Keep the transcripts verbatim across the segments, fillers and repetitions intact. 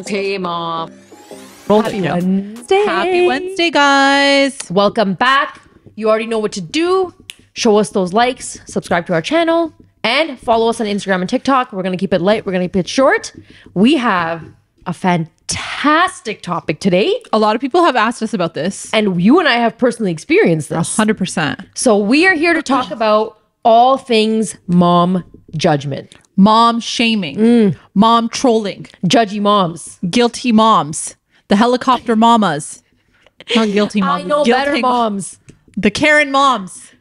Okay, Mom. Happy yeah. Wednesday. Happy Wednesday, guys. Welcome back. You already know what to do. Show us those likes, subscribe to our channel, and follow us on Instagram and TikTok. We're going to keep it light. We're going to keep it short. We have a fantastic topic today. A lot of people have asked us about this. And you and I have personally experienced this. one hundred percent. So we are here to talk about all things mom judgment. Mom shaming. Mm. Mom trolling. Judgy moms. Guilty moms. The helicopter mamas. Not guilty moms. I know guilty better moms. The Karen moms.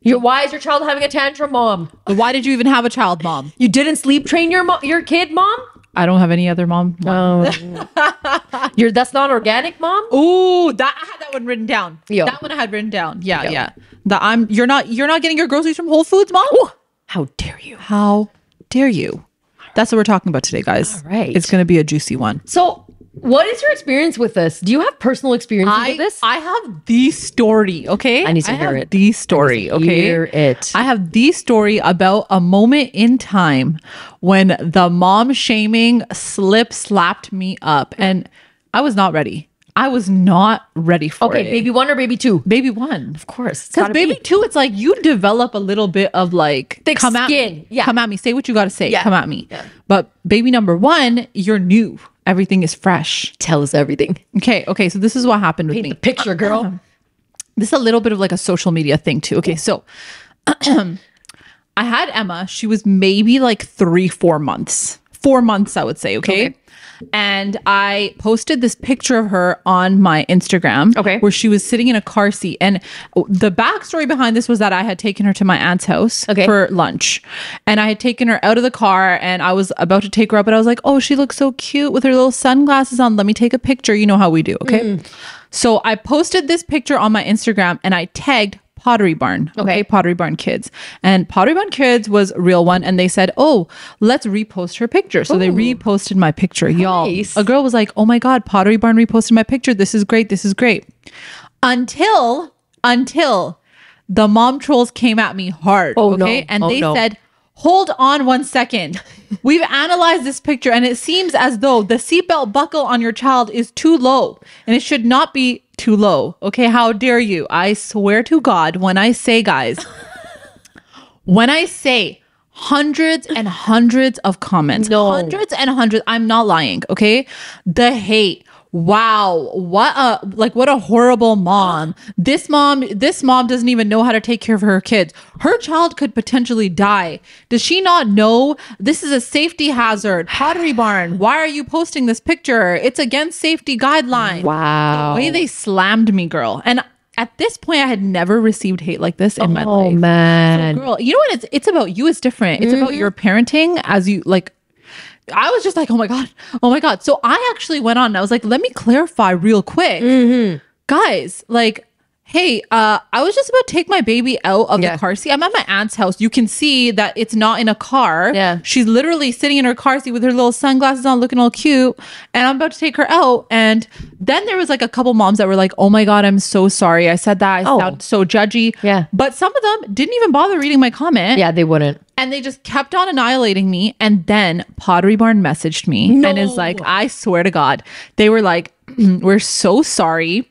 Your, why is your child having a tantrum, mom? Why did you even have a child, mom? You didn't sleep train your mo your kid, mom? I don't have any other mom. mom. Oh. You're, that's not organic, mom? Ooh, that I had that one written down. Yo. That one I had written down. Yeah, Yo. yeah. The, I'm you're not you're not getting your groceries from Whole Foods, mom? Ooh. How dare you? How dare you? That's what we're talking about today, guys. All right. It's gonna be a juicy one. So what is your experience with this? Do you have personal experience with this? I have the story, okay? I need to I hear have it. The story, I need to okay? Hear it. I have the story about a moment in time when the mom shaming slip slapped me up, and I was not ready. I was not ready for okay, it. Okay, baby one or baby two? Baby one, of course. Because baby be. two, it's like you develop a little bit of like thick come skin. At me, yeah, come at me. Say what you got to say. Yeah. Come at me. Yeah. But baby number one, you're new. Everything is fresh. Tell us everything. Okay. Okay. So this is what happened with Paint me. The picture, girl. This is a little bit of like a social media thing too. Okay. So I had Emma. She was maybe like three, four months. Four months, I would say. Okay? okay. And I posted this picture of her on my Instagram. Okay. Where she was sitting in a car seat. And the backstory behind this was that I had taken her to my aunt's house okay. for lunch. And I had taken her out of the car and I was about to take her up. And I was like, oh, she looks so cute with her little sunglasses on. Let me take a picture. You know how we do. Okay. Mm. So I posted this picture on my Instagram and I tagged Pottery Barn. Okay. okay. Pottery Barn Kids. And Pottery Barn Kids was a real one. And they said, oh, let's repost her picture. So Ooh. they reposted my picture. Nice. Y'all. A girl was like, oh my God, Pottery Barn reposted my picture. This is great. This is great. Until, until the mom trolls came at me hard. Oh, okay. No. And oh, they no. said, hold on one second. We've analyzed this picture and it seems as though the seatbelt buckle on your child is too low and it should not be too low. Okay, how dare you? I swear to God, when I say, guys, when I say hundreds and hundreds of comments, no. hundreds and hundreds, I'm not lying, okay? The hate. Wow, what a like what a horrible mom. This mom, this mom doesn't even know how to take care of her kids. Her child could potentially die. Does she not know this is a safety hazard? Pottery Barn, why are you posting this picture? It's against safety guidelines. Wow. The way they slammed me, girl. And at this point, I had never received hate like this in oh, my life. Oh man. So, girl, you know what? It's it's about you, it's different. It's mm-hmm. about your parenting as you like. I was just like, oh my God, oh my God. So I actually went on and I was like, let me clarify real quick. Mm-hmm. Guys, like, hey, uh, I was just about to take my baby out of yeah. the car seat. I'm at my aunt's house. You can see that it's not in a car. Yeah. She's literally sitting in her car seat with her little sunglasses on, looking all cute. And I'm about to take her out. And then there was like a couple moms that were like, oh my God, I'm so sorry. I said that. I oh. sound so judgy. Yeah. But some of them didn't even bother reading my comment. Yeah, they wouldn't. And they just kept on annihilating me. And then Pottery Barn messaged me no. and is like, I swear to God, they were like, we're so sorry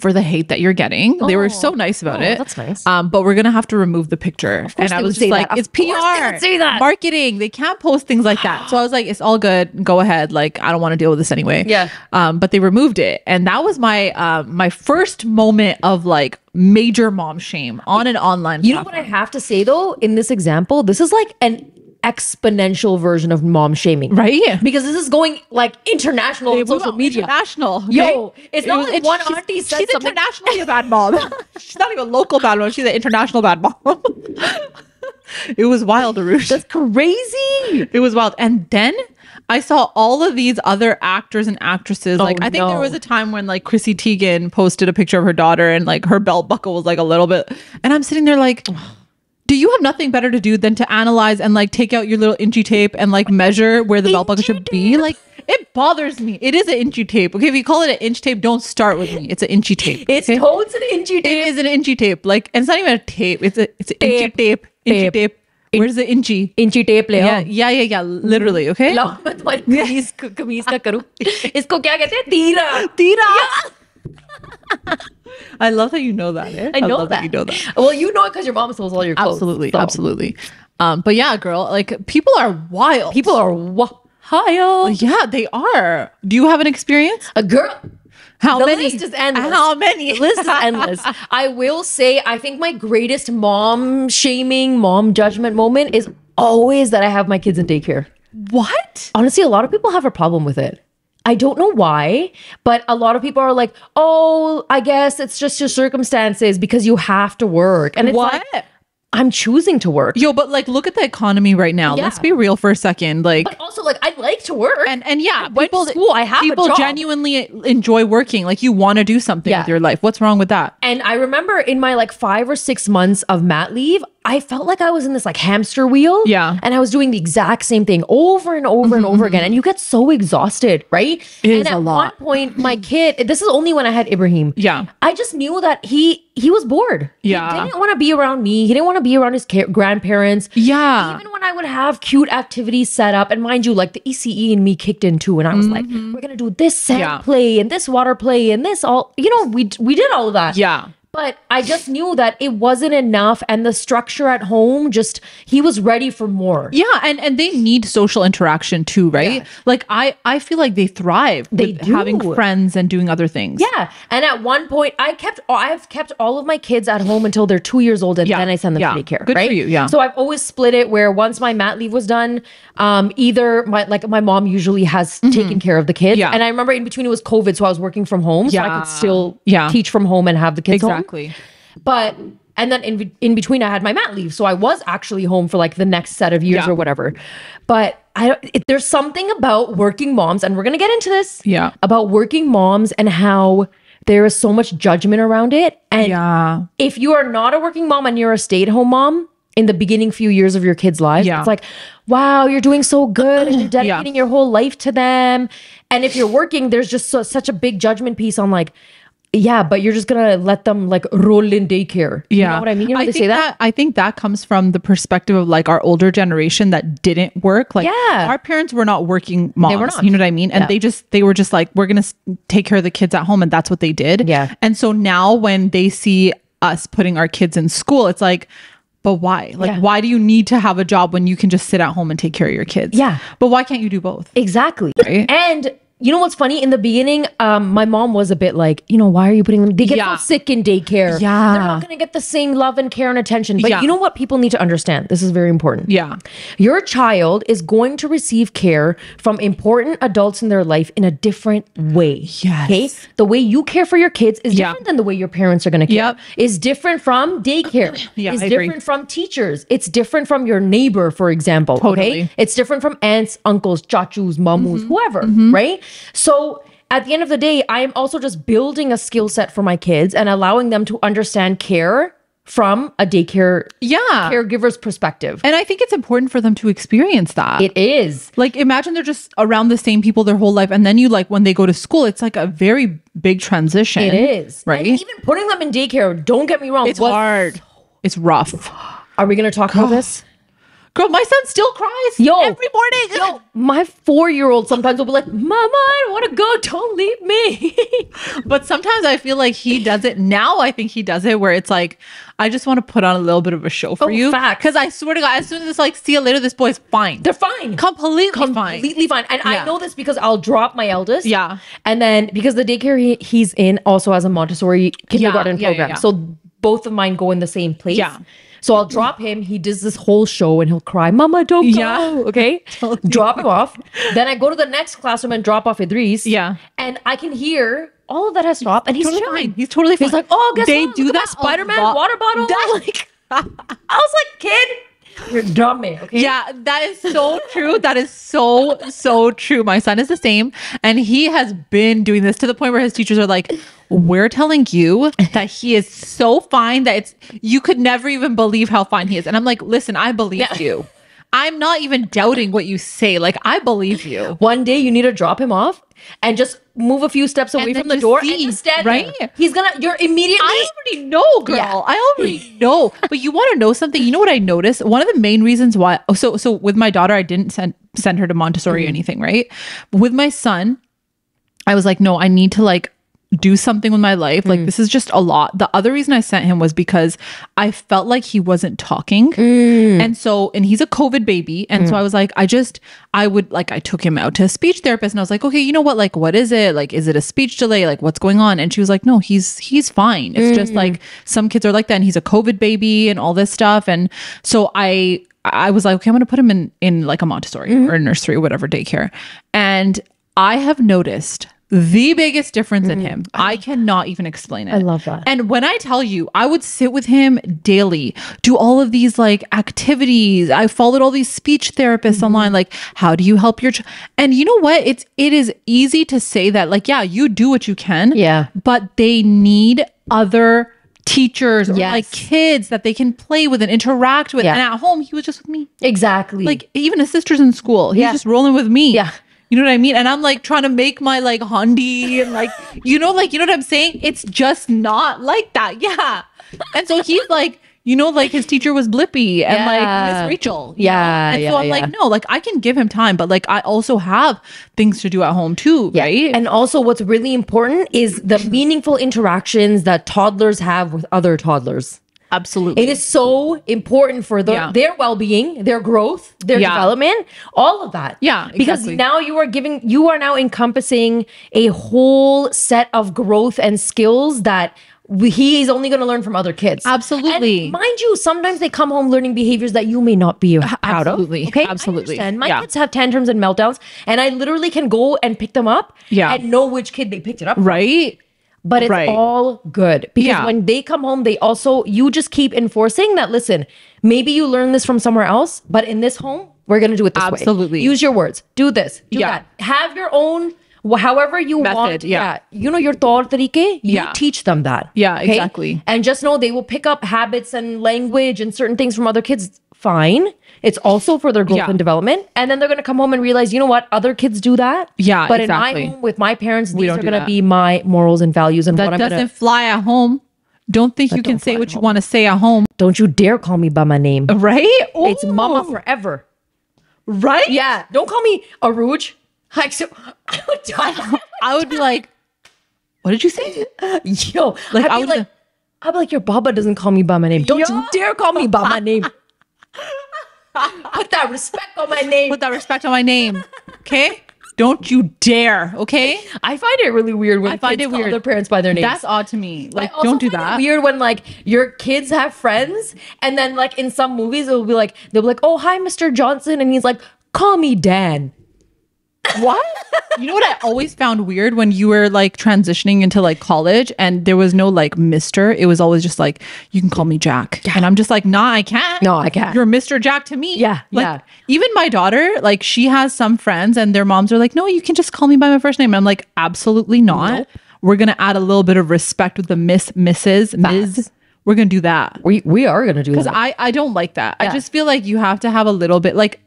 for the hate that you're getting. Oh, they were so nice about oh, it. That's nice. Um, but we're going to have to remove the picture. And I was just like, it's P R. They that. Marketing. They can't post things like that. So I was like, it's all good. Go ahead. Like, I don't want to deal with this anyway. Yeah. Um, but they removed it. And that was my uh, my first moment of like, major mom shame on an online platform. You know what I have to say though, in this example, this is like an exponential version of mom shaming, right? Yeah. Because this is going like international on social media. International. Okay? Yo, it's it not was, like it's, one she's, auntie said she's something. Internationally a bad mom. She's not even local bad mom. She's an international bad mom. It was wild, Uruje. That's crazy. It was wild. And then I saw all of these other actors and actresses. Oh, like, I think no. there was a time when like Chrissy Teigen posted a picture of her daughter and like her belt buckle was like a little bit. And I'm sitting there like, do you have nothing better to do than to analyze and like take out your little inchy tape and like measure where the belt buckle should be? Like, it bothers me. It is an inchy tape. Okay, if you call it an inch tape, don't start with me. It's an inchy tape. It's okay? Totes an inchy tape. It is an inchy tape. Like, and it's not even a tape. It's a it's an inchy tape. Inchy tape. Where's the inchy? Inchy tape ले आओ. Yeah, yeah, yeah, literally, okay? लाओ मैं तुम्हारी कमीज कमीज का करूँ. इसको क्या कहते हैं? तीरा. तीरा. I love that you know that. Eh? I know I love that. that you know that. Well, you know it because your mom sells all your clothes. Absolutely, so. absolutely. Um, but yeah, girl, like people are wild. People are wild. Yeah, they are. Do you have an experience? A girl. How the many? The list is endless. How many? The list is endless. I will say, I think my greatest mom shaming, mom judgment moment is always that I have my kids in daycare. What? Honestly, a lot of people have a problem with it. I don't know why, but a lot of people are like, oh, I guess it's just your circumstances because you have to work. And it's what? Like, I'm choosing to work. Yo, but like, look at the economy right now. Yeah. Let's be real for a second. Like, but also like, I like to work. And and yeah, I people, school, I have people a job. Genuinely enjoy working. Like you want to do something yeah. with your life. What's wrong with that? And I remember in my like five or six months of mat leave, I felt like I was in this like hamster wheel. Yeah. And I was doing the exact same thing over and over mm-hmm, and over mm-hmm. again. And you get so exhausted, right? It is a lot. And at one point, my kid, this is only when I had Ibrahim. Yeah. I just knew that he he was bored. Yeah. He didn't want to be around me. He didn't want to be around his ca- grandparents. Yeah. Even when I would have cute activities set up, and mind you, like the E C E in me kicked in too. And I was mm-hmm. like, we're going to do this sand yeah. play and this water play and this all, you know, we we did all of that. Yeah. But I just knew that it wasn't enough, and the structure at home just, he was ready for more. Yeah, and, and they need social interaction too, right? Yeah. Like, I, I feel like they thrive they with do. having friends and doing other things. Yeah, and at one point, I kept, I've kept all of my kids at home until they're two years old, and yeah. then I send them yeah. to daycare, Good right? for you, yeah. So I've always split it where once my mat leave was done, um, either, my like my mom usually has mm-hmm. taken care of the kids, yeah. and I remember in between it was COVID, so I was working from home, yeah. so I could still yeah. teach from home and have the kids exactly. home. Exactly. But and then in in between I had my mat leave, so I was actually home for like the next set of years yeah. or whatever. But I don't, it, there's something about working moms, and we're gonna get into this. Yeah, about working moms and how there is so much judgment around it. And yeah. if you are not a working mom and you're a stay-at-home mom in the beginning few years of your kids' lives, yeah. it's like, wow, you're doing so good, and you're dedicating yeah. your whole life to them. And if you're working, there's just so, such a big judgment piece on like. Yeah, but you're just gonna let them like roll in daycare. Yeah. You know what I mean? You know I they think say that? that I think that comes from the perspective of like our older generation that didn't work. Like yeah. our parents were not working moms. They were not. You know what I mean? And yeah. they just they were just like, we're gonna take care of the kids at home, and that's what they did. Yeah. And so now when they see us putting our kids in school, it's like, but why? Like, yeah. why do you need to have a job when you can just sit at home and take care of your kids? Yeah. But why can't you do both? Exactly. Right? And you know what's funny? In the beginning, um, my mom was a bit like, you know, why are you putting them? They get yeah. so sick in daycare. Yeah. They're not going to get the same love and care and attention. But yeah. you know what people need to understand? This is very important. Yeah. Your child is going to receive care from important adults in their life in a different way. Yes. Okay? The way you care for your kids is yeah. different than the way your parents are going to care. Yep. It's different from daycare. yeah, it's I different agree. from teachers. It's different from your neighbor, for example. Totally. Okay? It's different from aunts, uncles, chachus, mamus, mm-hmm. whoever, mm-hmm. right? So at the end of the day, I'm also just building a skill set for my kids and allowing them to understand care from a daycare yeah. caregiver's perspective. And I think it's important for them to experience that. It is. Like, imagine they're just around the same people their whole life. And then you like, when they go to school, it's like a very big transition. It is. Right? And even putting them in daycare, don't get me wrong. It's hard. It's rough. Are we going to talk about this? Girl, my son still cries yo, every morning. Yo, my four-year-old sometimes will be like, Mama, I don't want to go. Don't leave me. But sometimes I feel like he does it. Now I think he does it where it's like, I just want to put on a little bit of a show for oh, you. Because I swear to God, as soon as it's like, see you later, this boy's fine. They're fine. Completely, Completely fine. Completely fine. And yeah. I know this because I'll drop my eldest. Yeah. And then because the daycare he, he's in also has a Montessori kindergarten yeah, yeah, program. Yeah, yeah. So both of mine go in the same place. Yeah. So I'll drop him. He does this whole show and he'll cry, Mama, don't go. Yeah. Okay. Drop him off. Then I go to the next classroom and drop off Idris. Yeah. And I can hear all of that has stopped. And he's totally fine. He's totally fine. He's like, oh, guess they what? do Look that. Spider-Man lot. water bottle. That, like, I was like, kid, you're dumb. Okay. Yeah, that is so true. That is so, so true. My son is the same. And he has been doing this to the point where his teachers are like, we're telling you that he is so fine that it's you could never even believe how fine he is. And I'm like, listen, I believe yeah. you. I'm not even doubting what you say. Like, I believe you. One day you need to drop him off and just move a few steps away from the door and just stand there. He's gonna, you're immediately. I already know, girl. Yeah. I already know. But you want to know something? You know what I noticed? One of the main reasons why, oh, so so with my daughter, I didn't send send her to Montessori mm-hmm. or anything, right? But with my son, I was like, no, I need to like do something with my life. Like, mm. this is just a lot. The other reason I sent him was because I felt like he wasn't talking. Mm. And so, and he's a COVID baby. And mm. so I was like, I just, I would like, I took him out to a speech therapist and I was like, okay, you know what? Like, what is it? Like, is it a speech delay? Like, what's going on? And she was like, no, he's, he's fine. It's mm. just like some kids are like that and he's a COVID baby and all this stuff. And so I, I was like, okay, I'm going to put him in, in like a Montessori mm-hmm. or a nursery or whatever daycare. And I have noticed the biggest difference mm. in him. I cannot even explain it. I love that. And when I tell you, I would sit with him daily, do all of these like activities. I followed all these speech therapists mm-hmm. online. Like, how do you help your child? And you know what? It's, it is easy to say that like, yeah, you do what you can. Yeah. But they need other teachers yes. or like kids that they can play with and interact with. Yeah. And at home, he was just with me. Exactly. Like even his sister's in school. He's yeah. just rolling with me. Yeah. You know what I mean? And I'm like trying to make my like Hondi and like, you know, like, you know what I'm saying? It's just not like that. Yeah. And so he's like, you know, like his teacher was Blippi and yeah. like Miss Rachel. Yeah. Know? And yeah, so I'm yeah. like, no, like I can give him time, but like I also have things to do at home too. Yeah. Right. And also what's really important is the meaningful interactions that toddlers have with other toddlers. Absolutely. It is so important for the, yeah. their well-being, their growth, their yeah. development, all of that. Yeah, exactly. Because now you are giving, you are now encompassing a whole set of growth and skills that we, he is only going to learn from other kids. Absolutely. And mind you, sometimes they come home learning behaviors that you may not be proud absolutely. Of. Okay? Absolutely. Absolutely. My yeah. kids have tantrums and meltdowns, and I literally can go and pick them up yeah. and know which kid they picked it up from. Right. But it's right. all good because yeah. when they come home, they also, you just keep enforcing that. Listen, maybe you learn this from somewhere else, but in this home, we're going to do it this Absolutely. Way. Absolutely. Use your words. Do this. Do yeah. that. Have your own, however you Method, want. Yeah. yeah. You know, your tor tarike, you yeah. teach them that. Yeah, okay? Exactly. And just know they will pick up habits and language and certain things from other kids. Fine. It's also for their growth yeah. and development. And then they're going to come home and realize, you know what? Other kids do that. Yeah, But exactly. in my home with my parents, these are going to be my morals and values. And that what I'm doesn't gonna... fly at home. Don't think that you can say what home. You want to say at home. Don't you dare call me by my name. Right? Ooh. It's mama forever. Right? Yeah. Don't call me a Uruje. Like, so, I, would I would be like, what did you say? Yo. Like, I'd, I be would like, I'd be like, your baba doesn't call me by my name. Don't Yo. You dare call me by my name. Put that respect on my name. Put that respect on my name. Okay? Don't you dare. Okay? I find it really weird when I find kids it weird. Call their parents by their names. That's odd to me. Like, don't do that. It's weird when like your kids have friends and then like in some movies it'll be like they'll be like, oh hi Mister Johnson, and he's like, call me Dan. What? You know what I always found weird when you were like transitioning into like college and there was no like Mister It was always just like, you can call me Jack. Yeah. And I'm just like, nah, I can't. No, I can't. You're Mister Jack to me. Yeah. Like, yeah. Even my daughter, like she has some friends and their moms are like, no, you can just call me by my first name. And I'm like, absolutely not. Nope. We're going to add a little bit of respect with the Miss, Missus, Miz. We're going to do that. We we are going to do that. Because I, I don't like that. Yeah. I just feel like you have to have a little bit like,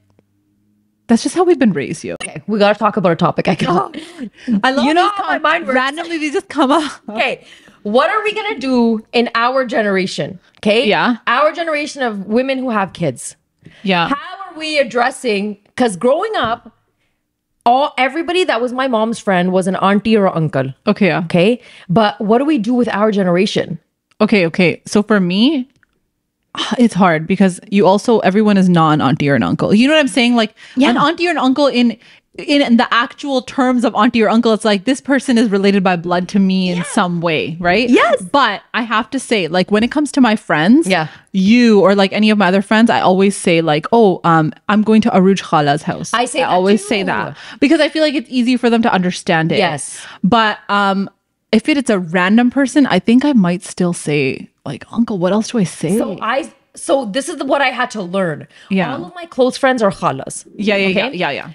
that's just how we've been raised, you. Okay, we gotta talk about a topic. I can't. Oh, I love you know how my mind works. Randomly these just come up. Okay, what are we gonna do in our generation? Okay, yeah, our generation of women who have kids. Yeah, how are we addressing? Because growing up, all everybody that was my mom's friend was an auntie or uncle. Okay, yeah. Okay, but what do we do with our generation? Okay, okay. So for me, it's hard because you also everyone is not an auntie or an uncle. You know what I'm saying? Like yeah. an auntie or an uncle in, in in the actual terms of auntie or uncle, it's like this person is related by blood to me yeah. in some way, right? Yes. But I have to say, like when it comes to my friends, yeah. you or like any of my other friends, I always say like, oh, um, I'm going to Uruje Khala's house. I say I always too. Say that because I feel like it's easy for them to understand it. Yes. But um, if it, it's a random person, I think I might still say like, uncle, what else do I say? So I, so this is the, what I had to learn. Yeah. All of my close friends are khalas. Yeah, yeah, okay? yeah, yeah, yeah.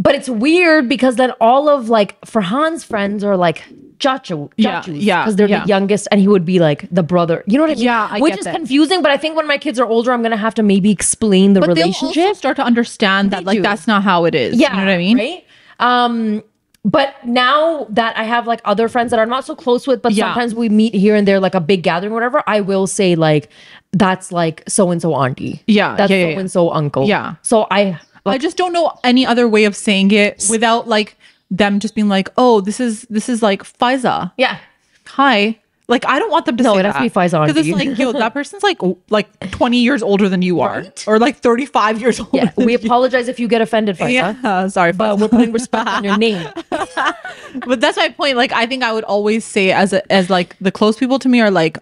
But it's weird because then all of like Farhan's friends are like Chachu, yeah, yeah, because they're yeah. the youngest, and he would be like the brother. You know what I mean? Yeah, I which get is that. Confusing. But I think when my kids are older, I'm gonna have to maybe explain the but relationship. They'll also start to understand that, they like do. That's not how it is. Yeah, you know what I mean? Right. Um, but now that I have like other friends that I'm not so close with, but yeah. sometimes we meet here and there, like a big gathering, or whatever. I will say like, that's like so and so auntie. Yeah, that's yeah, yeah, so and so uncle. Yeah. So I, like, I just don't know any other way of saying it without like. Them just being like, oh, this is this is like Faiza. Yeah. Hi. Like, I don't want them to no, say that. No, it has to be Faiza. Because it's like, yo, that person's like like twenty years older than you are. Right? Or like thirty-five years older yeah, than we you. Apologize if you get offended, Faiza. Yeah, uh, sorry, Faiza. But we're putting respect on your name. But that's my point. Like, I think I would always say as a, as like the close people to me are like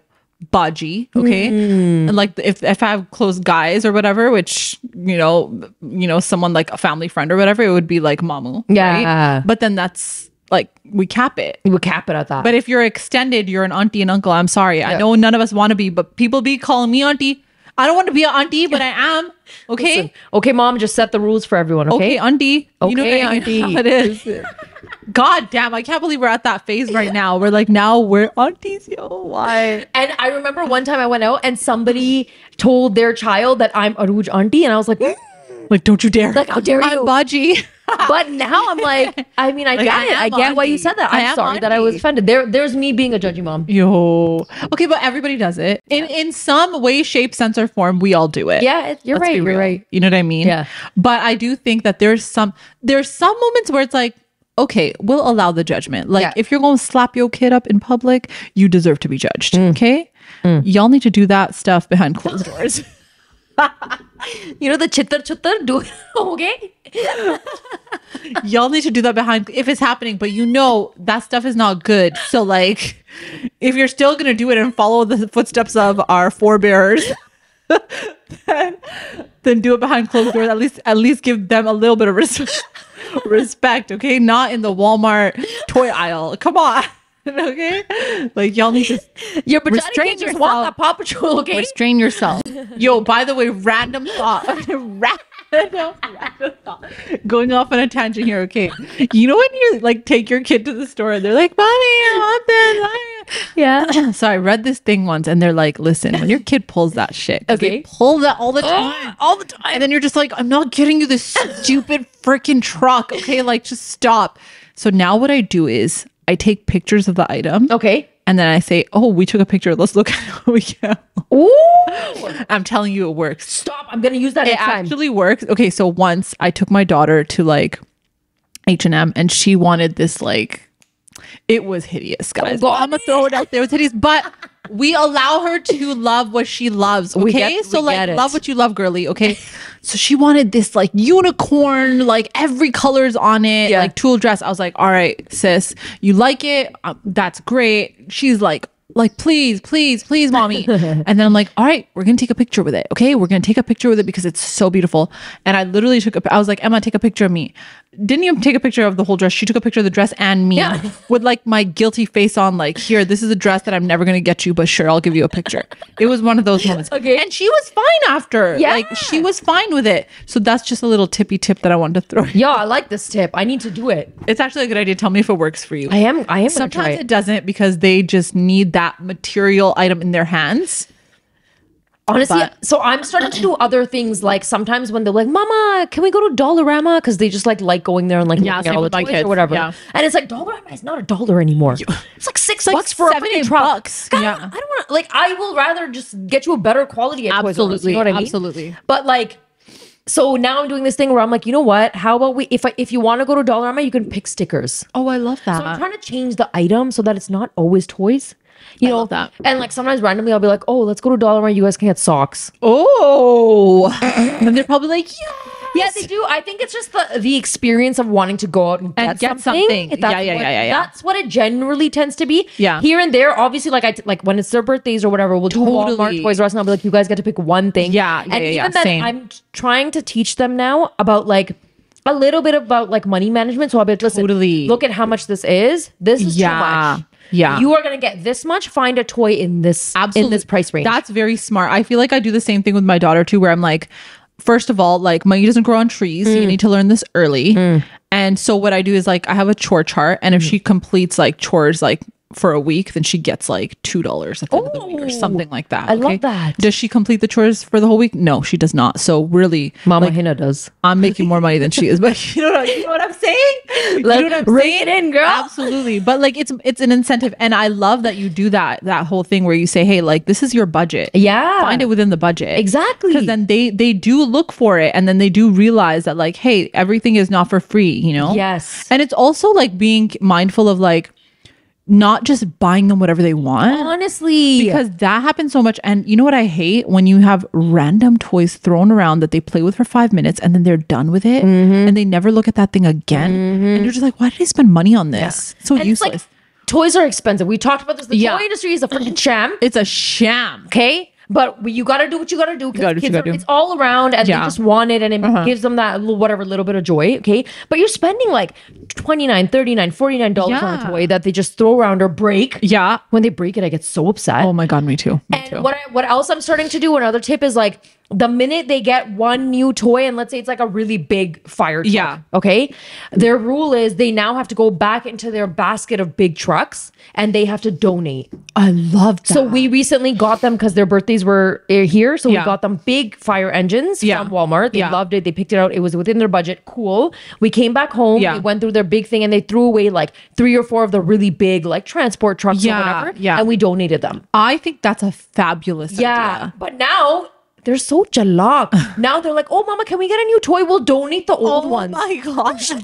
Baji, okay, mm. and like if if I have close guys or whatever, which you know, you know, someone like a family friend or whatever, it would be like Mamu, yeah. Right? But then that's like we cap it, we cap it at that. But if you're extended, you're an auntie and uncle. I'm sorry, yeah. I know none of us want to be, but people be calling me auntie. I don't want to be an auntie, but I am. Okay, listen, okay, mom, just set the rules for everyone. Okay, okay auntie, okay, you know what auntie, I mean? It is. God damn, I can't believe we're at that phase right now. We're like, now we're aunties, yo, why? And I remember one time I went out and somebody told their child that I'm a Uruje auntie. And I was like, like, don't you dare. Like, how dare you? I'm Baji. But now I'm like, I mean, I like, get I it. I get auntie. Why you said that. I'm I sorry auntie. That I was offended. There, There's me being a judgy mom. Yo. Okay, but everybody does it. In in some way, shape, sense, or form, we all do it. Yeah, it, you're Let's right. You're right. You know what I mean? Yeah. But I do think that there's some there's some moments where it's like, okay, we'll allow the judgment. Like, yeah. if you're going to slap your kid up in public, you deserve to be judged, mm. okay? Mm. Y'all need to do that stuff behind closed doors. You know, the chitter chitter, do it, okay? Y'all need to do that behind, if it's happening, but you know that stuff is not good. So, like, if you're still going to do it and follow the footsteps of our forebears, then, then do it behind closed doors. At least, at least give them a little bit of respect. Respect, okay? Not in the Walmart toy aisle. Come on, okay? Like, y'all need to yeah, but restrain yourself. Want that Paw Patrol, okay? Restrain yourself. Yo, by the way, random thought. random, random thought. Going off on a tangent here, okay? You know when you, like, take your kid to the store and they're like, mommy, I want this. Yeah. So I read this thing once and they're like, listen, when your kid pulls that shit, okay, they pull that all the time. all the time. And then you're just like, I'm not getting you this stupid freaking truck, okay? Like, just stop. So now what I do is I take pictures of the item. Okay. And then I say, oh, we took a picture. Let's look at what we have. Ooh. I'm telling you, it works. Stop. I'm going to use that next time. It actually works. Okay. So once I took my daughter to like H and M and she wanted this, like, it was hideous, guys. Oh, well, I'm going to throw it out there. It was hideous. But we allow her to love what she loves. Okay. Get, so like, love what you love, girly. Okay. So she wanted this like unicorn, like every color's on it, yeah. like tulle dress. I was like, all right, sis, you like it. Um, that's great. She's like, like, please, please, please, mommy. And then I'm like, all right, we're going to take a picture with it. Okay. We're going to take a picture with it because it's so beautiful. And I literally took a, I was like, Emma, take a picture of me. Didn't you take a picture of the whole dress? She took a picture of the dress and me yeah. with like my guilty face on, like, here, this is a dress that I'm never going to get you, but sure, I'll give you a picture. It was one of those moments. Okay. And she was fine after. Yeah. Like, she was fine with it. So that's just a little tippy tip that I wanted to throw. Yeah, I like this tip. I need to do it. It's actually a good idea. Tell me if it works for you. I am. I am. Sometimes try it. It doesn't because they just need that material item in their hands. Honestly, but, so I'm starting to do other things. Like sometimes when they're like, "Mama, can we go to Dollarama?" Because they just like like going there and like yeah, all the toys kids, or whatever. Yeah. And it's like Dollarama is not a dollar anymore. Yeah. It's like six like bucks for a freaking truck. God, yeah. I don't want like. I will rather just get you a better quality. At absolutely, Toys R Us, you know what I mean? Absolutely. But like, so now I'm doing this thing where I'm like, you know what? How about we? If I, if you want to go to Dollarama, you can pick stickers. Oh, I love that. So I'm trying to change the item so that it's not always toys. You I know that, and like sometimes randomly I'll be like, "Oh, let's go to Dollarama. You guys can get socks." Oh, and they're probably like, "Yes, yeah, they do." I think it's just the the experience of wanting to go out and get, and get something. something. That's yeah, yeah, what, yeah, yeah, yeah. That's what it generally tends to be. Yeah, here and there, obviously, like I t- like when it's their birthdays or whatever, we'll totally. do Walmart, Toys R Us, and I'll be like, "You guys get to pick one thing." Yeah, yeah, and yeah, even yeah, then, same. I'm trying to teach them now about like. A little bit about like money management. So I'll be like, listen, totally. Look at how much this is. This is yeah. too much. Yeah. You are going to get this much. Find a toy in this, Absolutely. in this price range. That's very smart. I feel like I do the same thing with my daughter too, where I'm like, first of all, like, money doesn't grow on trees. Mm. So you need to learn this early. Mm. And so what I do is, like, I have a chore chart, and if mm. she completes, like, chores, like, for a week, then she gets like two dollars at the end of the week or something like that. I okay? love that. Does she complete the chores for the whole week? No, she does not. So really, Mama, like, Hina does. I'm making more money than she is, but you know what, you know what I'm saying? Like, you know what I'm rein saying? It in, girl. Absolutely. But like, it's it's an incentive, and I love that you do that that whole thing where you say, hey, like, this is your budget. Yeah, find it within the budget. Exactly. Because then they they do look for it, and then they do realize that, like, hey, everything is not for free, you know? Yes. And it's also like being mindful of, like, not just buying them whatever they want, honestly, because that happens so much. And you know what I hate? When you have random toys thrown around that they play with for five minutes and then they're done with it, mm-hmm. and they never look at that thing again, mm-hmm. and you're just like, why did I spend money on this? Yeah. So and useless. It's like, toys are expensive. We talked about this. The yeah. toy industry is a freaking sham. It's a sham. Okay. But you got to do what you got to do, because kids are, do. It's all around, and yeah. they just want it, and it uh-huh. gives them that little, whatever, little bit of joy. Okay. But you're spending like twenty-nine, thirty-nine, forty-nine dollars yeah. on a toy that they just throw around or break. Yeah. When they break it, I get so upset. Oh my God, me too. Me and too. What, I, what else I'm starting to do, another tip is, like, the minute they get one new toy, and let's say it's like a really big fire truck, yeah. okay? Their rule is they now have to go back into their basket of big trucks, and they have to donate. I love that. So we recently got them, because their birthdays were here, so yeah. we got them big fire engines yeah. from Walmart. They yeah. loved it. They picked it out. It was within their budget. Cool. We came back home. Yeah. They went through their big thing, and they threw away like three or four of the really big, like, transport trucks yeah. or whatever, yeah. and we donated them. I think that's a fabulous yeah. idea. Yeah, but now... they're so jalak. Now they're like, oh, Mama, can we get a new toy? We'll donate the old oh ones. Oh my gosh. Shut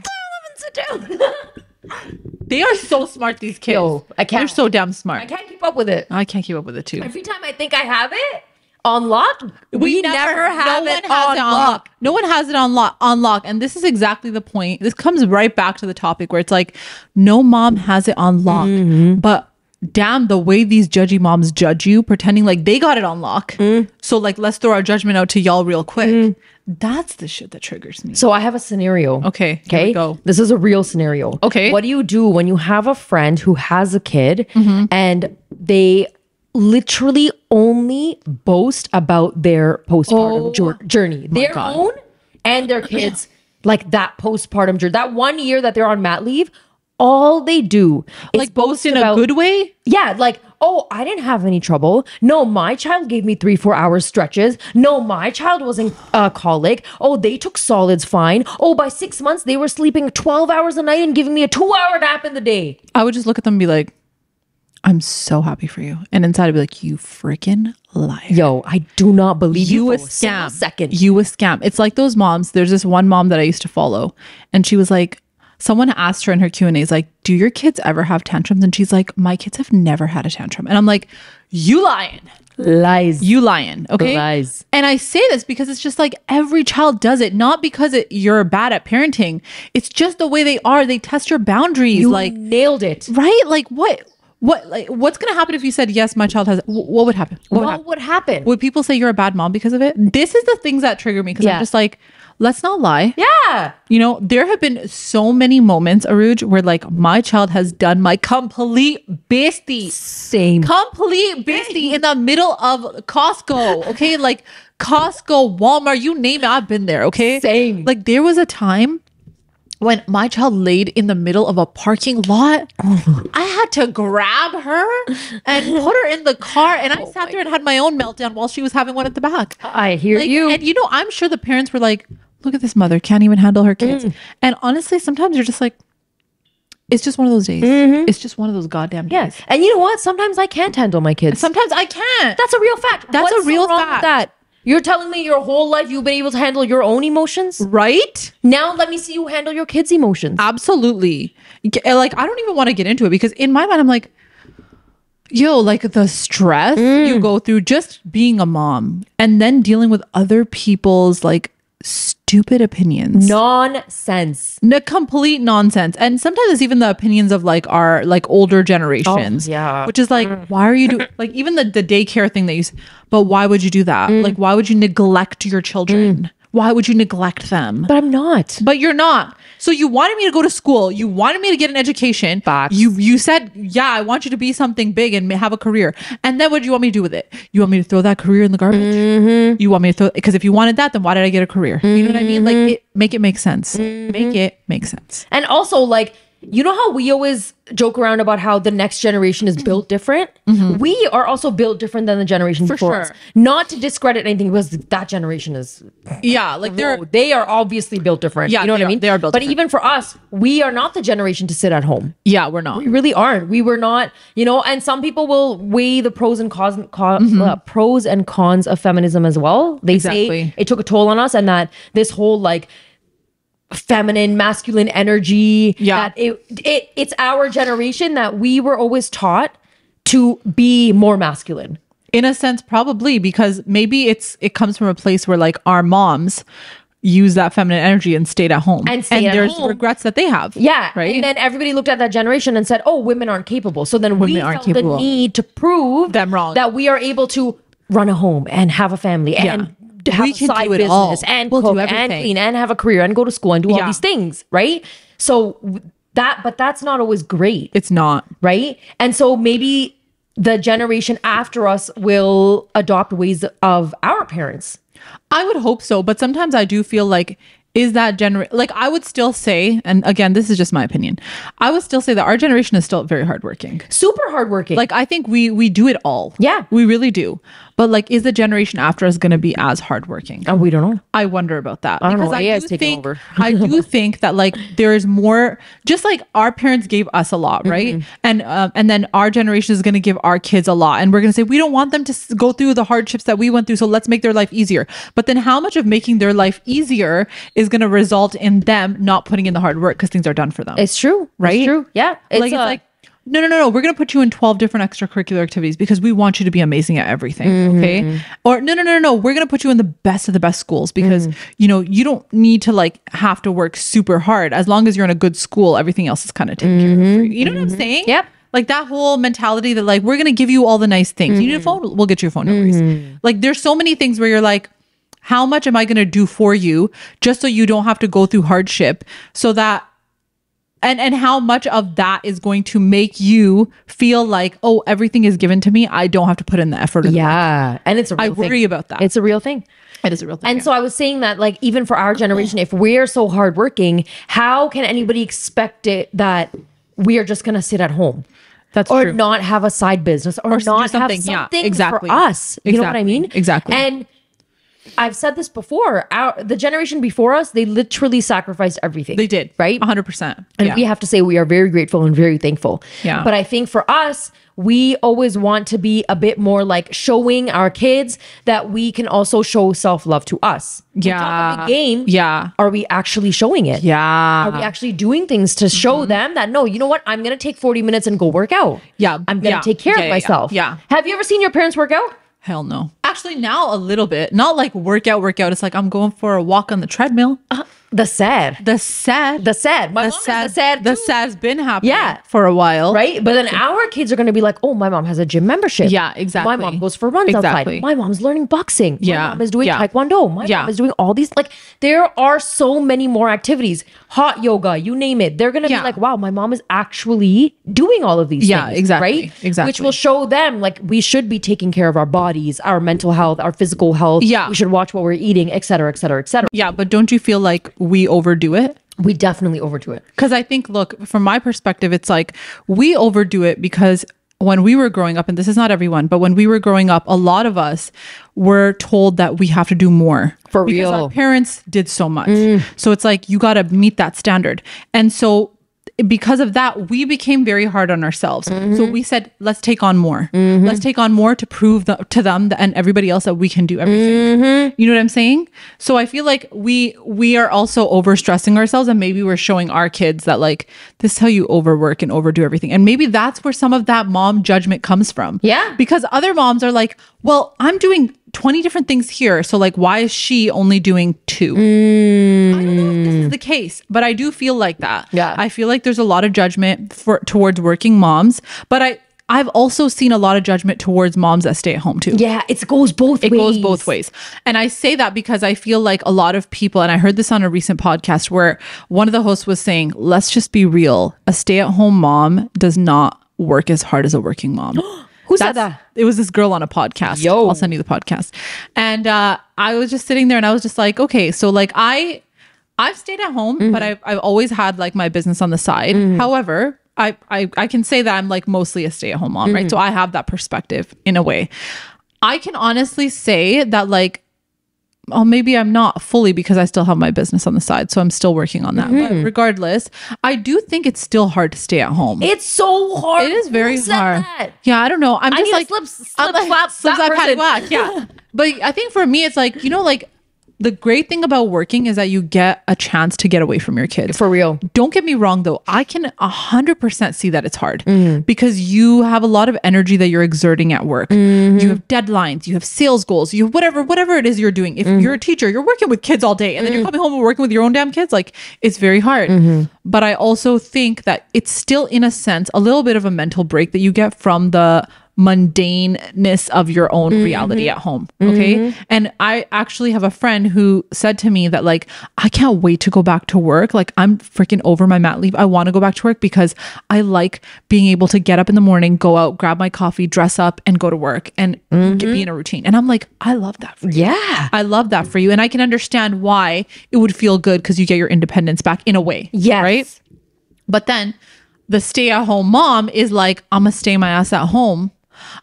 the hell up and sit down. They are so smart, these kids. Yo, I can't. They're so damn smart. I can't keep up with it. I can't keep up with it too. Every time I think I have it on lock, we, we never, never have no it, one on it on lock. lock. No one has it on lock. On lock. And this is exactly the point. This comes right back to the topic where it's like, no mom has it on lock. Mm-hmm. But damn, the way these judgy moms judge you, pretending like they got it on lock. Mm. So, like, let's throw our judgment out to y'all real quick. Mm. That's the shit that triggers me. So I have a scenario. Okay. Okay. Go. This is a real scenario. Okay. What do you do when you have a friend who has a kid, mm-hmm. and they literally only boast about their postpartum oh, jo- journey, their God. own and their kids, like that postpartum journey, that one year that they're on mat leave? All they do is like boast in about, a good way? Yeah, like, oh, I didn't have any trouble. No, my child gave me three, four hour stretches. No, my child was in uh, colic. Oh, they took solids fine. Oh, by six months, they were sleeping twelve hours a night and giving me a two hour nap in the day. I would just look at them and be like, I'm so happy for you. And inside I'd be like, you freaking liar. Yo, I do not believe you. You a scam. A second. You a scam. It's like those moms. There's this one mom that I used to follow, and she was like, someone asked her in her Q and A's, like, do your kids ever have tantrums? And she's like, my kids have never had a tantrum. And I'm like, you lying. Lies. You lying. Okay. Lies. And I say this because it's just like every child does it. Not because it, you're bad at parenting. It's just the way they are. They test your boundaries. You like nailed it. Right? Like what? What like what's gonna happen if you said yes? My child has. W- what would happen? What, what would, happen? would happen? Would people say you're a bad mom because of it? This is the things that trigger me because yeah. I'm just like, let's not lie. Yeah, you know there have been so many moments, Uruje, where like my child has done my complete bestie, same complete bestie in the middle of Costco. Okay, like Costco, Walmart, you name it, I've been there. Okay, same. Like there was a time when my child laid in the middle of a parking lot, oh. I had to grab her and put her in the car. And I oh sat there and had my own meltdown while she was having one at the back. I hear like, you. And you know, I'm sure the parents were like, look at this mother, can't even handle her kids. Mm. And honestly, sometimes you're just like, it's just one of those days. Mm-hmm. It's just one of those goddamn days. Yes. And you know what? Sometimes I can't handle my kids. Sometimes I can't. That's a real fact. That's What's a real so wrong fact. With that? You're telling me your whole life you've been able to handle your own emotions? Right? Now let me see you handle your kids' emotions. Absolutely. Like, I don't even want to get into it because in my mind, I'm like, yo, like the stress mm. you go through just being a mom and then dealing with other people's like stupid opinions. Nonsense. No, complete nonsense. And sometimes it's even the opinions of like our like older generations. Oh, yeah. Which is like, mm. why are you doing like even the, the daycare thing that you say, but why would you do that? Mm. Like, why would you neglect your children? Mm. why would you neglect them? But I'm not. But you're not. So you wanted me to go to school. You wanted me to get an education. But you you said, yeah, I want you to be something big and have a career. And then what do you want me to do with it? You want me to throw that career in the garbage? Mm-hmm. You want me to throw, because if you wanted that, then why did I get a career? Mm-hmm. You know what I mean? Like, it, make it make sense. Mm-hmm. Make it make sense. And also, like, you know how we always joke around about how the next generation is built different? Mm-hmm. We are also built different than the generation For before sure. us. Not to discredit anything, because that generation is... Yeah, like they're... Whoa, they are obviously built different. Yeah, you know what I mean? They are built but different. Even for us, we are not the generation to sit at home. Yeah, we're not. We really aren't. We were not, you know, and some people will weigh the pros and, cons, cons, mm-hmm. uh, pros and cons of feminism as well. They exactly. say it took a toll on us, and that this whole like... feminine masculine energy yeah that it, it it's our generation that we were always taught to be more masculine in a sense, probably because maybe it's it comes from a place where like our moms use that feminine energy and stayed at home and, and at there's home. Regrets that they have yeah right and then everybody looked at that generation and said, oh, women aren't capable, so then women we aren't felt capable. The need to prove them wrong, that we are able to run a home and have a family and yeah. to have we a can side do it business all. And we'll cook and clean and have a career and go to school and do yeah. all these things, right? So that, but that's not always great. It's not. Right? And so maybe the generation after us will adopt ways of our parents. I would hope so. But sometimes I do feel like, is that gener-, like I would still say, and again, this is just my opinion, I would still say that our generation is still very hardworking. Super hardworking. Like I think we we do it all. Yeah. We really do. But like, is the generation after us going to be as hardworking? Oh, we don't know. I wonder about that. I don't because know. E A is taking over. I do think that like there is more, just like our parents gave us a lot, right? Mm-hmm. And um, and then our generation is going to give our kids a lot. And we're going to say, we don't want them to go through the hardships that we went through. So let's make their life easier. But then how much of making their life easier is going to result in them not putting in the hard work because things are done for them? It's true. Right? It's true. Yeah. It's like, a- it's like, no, no, no, no. We're going to put you in twelve different extracurricular activities because we want you to be amazing at everything. Mm-hmm. Okay. Or no, no, no, no. We're going to put you in the best of the best schools because, mm-hmm. you know, you don't need to like have to work super hard. As long as you're in a good school, everything else is kind of taken mm-hmm. care of. You, you know mm-hmm. what I'm saying? Yep. Like that whole mentality that like, we're going to give you all the nice things. Mm-hmm. You need a phone? We'll get you a phone. No worries. Mm-hmm. Like there's so many things where you're like, how much am I going to do for you just so you don't have to go through hardship so that And and how much of that is going to make you feel like, oh, everything is given to me. I don't have to put in the effort. In yeah. The and it's a real I thing. I worry about that. It's a real thing. It is a real thing. And yeah. so I was saying that like, even for our generation, if we're so hardworking, how can anybody expect it that we are just going to sit at home? That's or true. Not have a side business or, or not something. Have something yeah, exactly. for us. You exactly. know what I mean? Exactly. And I've said this before, our, the generation before us, they literally sacrificed everything. They did. Right? one hundred percent. And yeah. we have to say we are very grateful and very thankful. Yeah. But I think for us, we always want to be a bit more like showing our kids that we can also show self-love to us. Yeah. We're the game. Yeah. Are we actually showing it? Yeah. Are we actually doing things to show mm-hmm. them that, no, you know what? I'm going to take forty minutes and go work out. Yeah. I'm going to yeah. take care yeah, of yeah, myself. Yeah. yeah. Have you ever seen your parents work out? Hell no. Actually, now a little bit. Not like workout, workout. It's like I'm going for a walk on the treadmill. Uh, the sad. The sad. The sad. My the mom sad, is the sad The sad's been happening yeah. for a while. Right? But then our kids are going to be like, oh, my mom has a gym membership. Yeah, exactly. My mom goes for runs exactly. outside. My mom's learning boxing. Yeah. My mom is doing yeah. taekwondo. My yeah. mom is doing all these. Like, there are so many more activities. Hot yoga, you name it. They're going to yeah. be like, wow, my mom is actually doing all of these yeah, things. Yeah, exactly. Right? Exactly. Which will show them, like, we should be taking care of our body. Our mental health, our physical health. Yeah. We should watch what we're eating, et cetera, et cetera, et cetera. Yeah. But don't you feel like we overdo it? We definitely overdo it. Because I think, look, from my perspective, it's like we overdo it because when we were growing up, and this is not everyone, but when we were growing up, a lot of us were told that we have to do more. For real. Because our parents did so much. Mm. So it's like you got to meet that standard. And so because of that, we became very hard on ourselves. Mm-hmm. So we said, let's take on more. Mm-hmm. Let's take on more to prove the, to them that, and everybody else that we can do everything. Mm-hmm. You know what I'm saying? So I feel like we we are also overstressing ourselves, and maybe we're showing our kids that like, this is how you overwork and overdo everything. And maybe that's where some of that mom judgment comes from. Yeah. Because other moms are like, well, I'm doing twenty different things here. So like, why is she only doing two? Mm. I don't know if this is the case, but I do feel like that. Yeah. I feel like there's a lot of judgment for towards working moms, but I, I've also seen a lot of judgment towards moms that stay at home too. Yeah, it goes both ways. It goes both ways. And I say that because I feel like a lot of people, and I heard this on a recent podcast where one of the hosts was saying, let's just be real. A stay-at-home mom does not work as hard as a working mom. Who That's, said that? It was this girl on a podcast. Yo. I'll send you the podcast. And uh, I was just sitting there and I was just like, okay, so like I... I've stayed at home, mm-hmm. but I've, I've always had like my business on the side. Mm-hmm. However, I, I, I can say that I'm like mostly a stay-at-home mom, mm-hmm. right? So I have that perspective in a way. I can honestly say that like, oh, maybe I'm not fully because I still have my business on the side. So I'm still working on that. Mm-hmm. But regardless, I do think it's still hard to stay at home. It's so hard. It is very hard. That? Yeah, I don't know. I'm I just like, slip, slip, I'm like, slap, slap, slap, pat, whack. Yeah. But I think for me, it's like, you know, like, the great thing about working is that you get a chance to get away from your kids. For real. Don't get me wrong though. I can one hundred percent see that it's hard mm-hmm. because you have a lot of energy that you're exerting at work. Mm-hmm. You have deadlines, you have sales goals, you have whatever, whatever it is you're doing. If mm-hmm. you're a teacher, you're working with kids all day and then mm-hmm. you're coming home and working with your own damn kids. Like it's very hard. Mm-hmm. But I also think that it's still in a sense, a little bit of a mental break that you get from the mundaneness of your own mm-hmm. reality at home. Okay. Mm-hmm. And I actually have a friend who said to me that like, I can't wait to go back to work. Like I'm freaking over my mat leave. I want to go back to work because I like being able to get up in the morning, go out, grab my coffee, dress up and go to work and mm-hmm. get, be in a routine. And I'm like, I love that for you. Yeah. I love that for you. And I can understand why it would feel good because you get your independence back in a way. Yes. Right. But then the stay at home mom is like, I'm gonna stay my ass at home.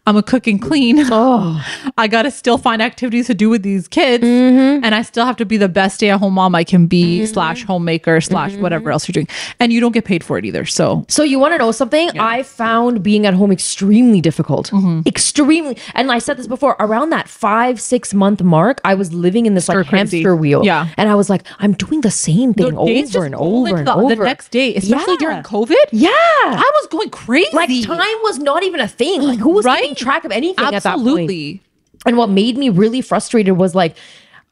I'm a cook and clean. Oh, I got to still find activities to do with these kids. Mm-hmm. And I still have to be the best stay at home mom I can be mm-hmm. slash homemaker slash mm-hmm. whatever else you're doing. And you don't get paid for it either. So, so you want to know something? Yeah. I found being at home extremely difficult, mm-hmm. extremely. And I said this before, around that five, six month mark, I was living in this Stir like crazy. hamster wheel. Yeah. And I was like, I'm doing the same thing the over and over and the, over. The next day, especially yeah. during COVID. Yeah. I was going crazy. Like time was not even a thing. Like who was right? keeping track of anything Absolutely. at that point. And what made me really frustrated was like,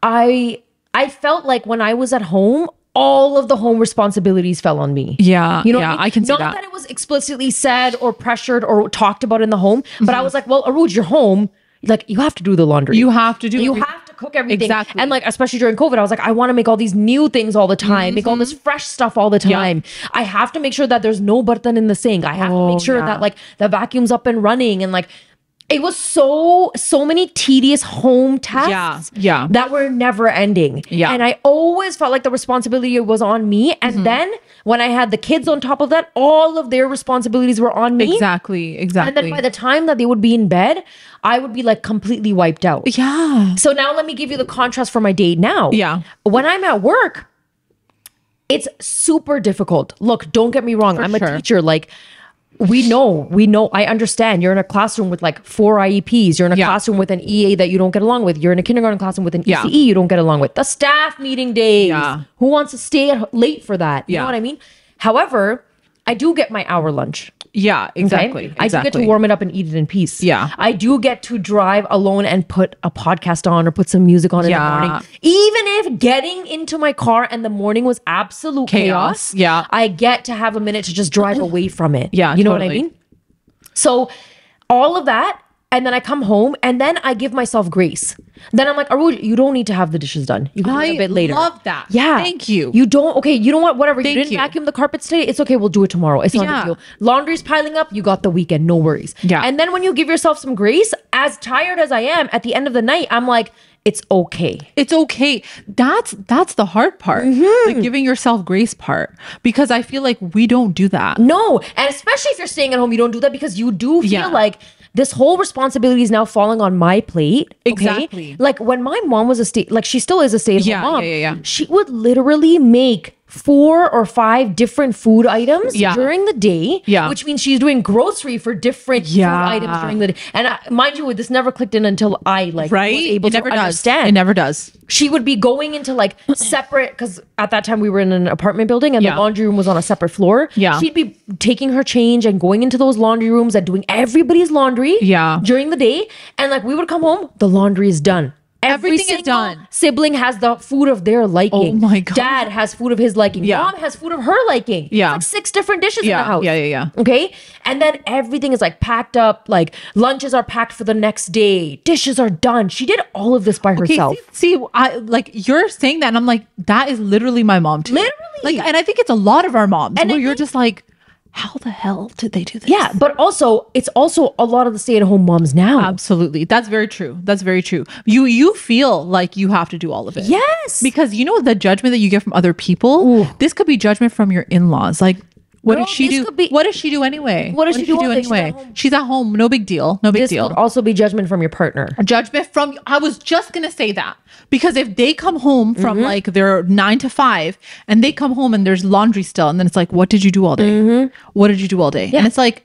I I felt like when I was at home, all of the home responsibilities fell on me. Yeah, you know, yeah, I, mean? I can see that. Not that it was explicitly said or pressured or talked about in the home, but mm-hmm. I was like, well, Aruj, you're home. Like you have to do the laundry. You have to do. You everything. have to cook everything. Exactly. And like, especially during COVID, I was like, I want to make all these new things all the time. Mm-hmm. Make all this fresh stuff all the time. Yeah. I have to make sure that there's no bartan in the sink. I have oh, to make sure yeah. that like the vacuum's up and running. And like, it was so, so many tedious home tasks yeah, yeah. that were never ending. Yeah. And I always felt like the responsibility was on me. And mm-hmm. then when I had the kids on top of that, all of their responsibilities were on me. Exactly, exactly. And then by the time that they would be in bed, I would be like completely wiped out. Yeah. So now let me give you the contrast for my day now. Yeah. When I'm at work, it's super difficult. Look, don't get me wrong. For I'm sure. a teacher. Like, we know, we know, I understand. You're in a classroom with like four I E Ps. You're in a yeah. classroom with an E A that you don't get along with. You're in a kindergarten classroom with an yeah. E C E you don't get along with. The staff meeting days. Yeah. Who wants to stay at, late for that? You yeah. know what I mean? However, I do get my hour lunch. Yeah, exactly, okay? exactly. I do get to warm it up and eat it in peace. Yeah. I do get to drive alone and put a podcast on or put some music on yeah. in the morning. Even if getting into my car and the morning was absolute chaos, chaos yeah. I get to have a minute to just drive away from it. Yeah, you know totally. what I mean? So all of that, and then I come home and then I give myself grace. Then I'm like, Aruj, you don't need to have the dishes done. You can do it a bit later. I love that. Yeah. Thank you. You don't, okay, you know what, whatever. Thank you didn't you. vacuum the carpets today. It's okay, we'll do it tomorrow. It's not yeah. a deal. Laundry's piling up. You got the weekend, no worries. Yeah. And then when you give yourself some grace, as tired as I am, at the end of the night, I'm like, it's okay. It's okay. That's that's the hard part. Mm-hmm. The giving yourself grace part. Because I feel like we don't do that. No. And especially if you're staying at home, you don't do that because you do feel yeah. like this whole responsibility is now falling on my plate. Okay? Exactly. Like when my mom was a stay, like she still is a stay-at-home yeah, mom. Yeah, yeah, yeah. She would literally make four or five different food items yeah. during the day, yeah. which means she's doing grocery for different yeah. food items during the day. And I, mind you, this never clicked in until I like right? was able it to never understand. Does. It never does. She would be going into like separate, because at that time we were in an apartment building and yeah. the laundry room was on a separate floor. Yeah. She'd be taking her change and going into those laundry rooms and doing everybody's laundry yeah. during the day. And like we would come home, the laundry is done. Every Everything is done. Sibling has the food of their liking. Oh my God. Dad has food of his liking. Yeah. Mom has food of her liking. Yeah. It's like six different dishes yeah. in the house. Yeah, yeah, yeah. Okay? And then everything is like packed up. Like lunches are packed for the next day. Dishes are done. She did all of this by okay, herself. See, see I, like you're saying that and I'm like, that is literally my mom too. Literally. Like, and I think it's a lot of our moms and where you're just like, how the hell did they do this? Yeah, but also it's also a lot of the stay-at-home moms now. Absolutely. That's very true. That's very true. You you feel like you have to do all of it. Yes. Because you know the judgment that you get from other people? Ooh. This could be judgment from your in-laws. Like, what Girl, did she do? Be, what did she do anyway? What did, what she, did she do anyway? She's at, She's at home. No big deal. No big this deal. This could also be judgment from your partner. A judgment from... I was just going to say that. Because if they come home from mm-hmm. like their nine to five and they come home and there's laundry still and then it's like, what did you do all day? Mm-hmm. What did you do all day? Yeah. And it's like,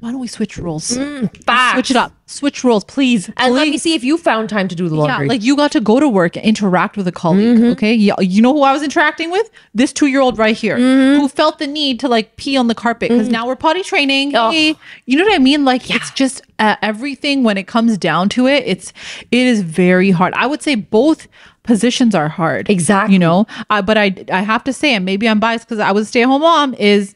why don't we switch roles? Mm, switch it up. Switch roles, please. And please. Let me see if you found time to do the laundry. Yeah, like you got to go to work and interact with a colleague. Mm-hmm. Okay. Yeah, you know who I was interacting with? This two-year-old right here mm-hmm. who felt the need to like pee on the carpet because mm-hmm. now we're potty training. Oh. Hey, you know what I mean? Like yeah. it's just uh, everything when it comes down to it, it's, it is very hard. I would say both positions are hard. Exactly. You know, uh, but I, I have to say, and maybe I'm biased because I was a stay-at-home mom is,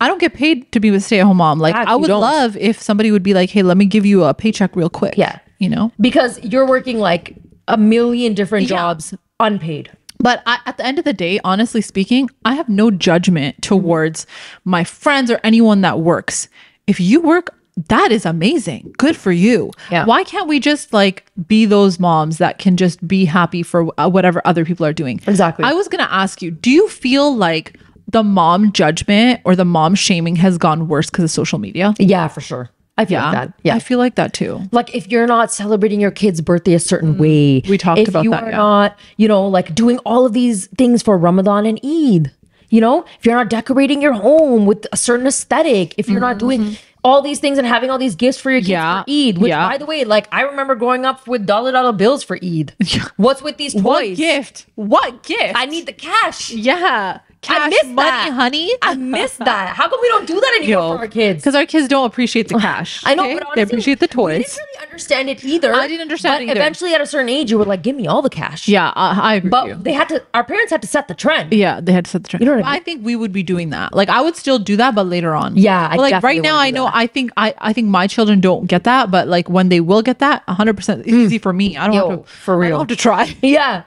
I don't get paid to be a stay-at-home mom. Like, God, I would love if somebody would be like, hey, let me give you a paycheck real quick. Yeah. You know? Because you're working like a million different yeah. jobs unpaid. But I, at the end of the day, honestly speaking, I have no judgment towards my friends or anyone that works. If you work, that is amazing. Good for you. Yeah. Why can't we just like be those moms that can just be happy for whatever other people are doing? Exactly. I was going to ask you, do you feel like the mom judgment or the mom shaming has gone worse because of social media? Yeah, for sure. I feel yeah, like that. Yeah, I feel like that too. Like if you're not celebrating your kid's birthday a certain mm, way. We talked if about you that. You're yeah. not, you know, like doing all of these things for Ramadan and Eid. You know, if you're not decorating your home with a certain aesthetic, if you're mm-hmm. not doing all these things and having all these gifts for your kids yeah. for Eid, which yeah. by the way, like I remember growing up with dollar dollar bills for Eid. What's with these toys? What gift? What gift? I need the cash. Yeah. Cash, I miss money, that. honey. I miss that. How come we don't do that anymore Yo, for our kids? Because our kids don't appreciate the cash. I know, okay? But honestly, they appreciate the toys. I didn't really understand it either. I didn't understand but it either. Eventually, at a certain age, you were like, "Give me all the cash." Yeah, uh, I agree. But with you. they had to. Our parents had to set the trend. Yeah, they had to set the trend. You know what I mean? I think we would be doing that. Like, I would still do that, but later on. Yeah, I but, like right now, I know. That. I think I, I think my children don't get that, but like when they will get that, one hundred percent easy for me. I don't Yo, have to for real. I don't have to try. Yeah.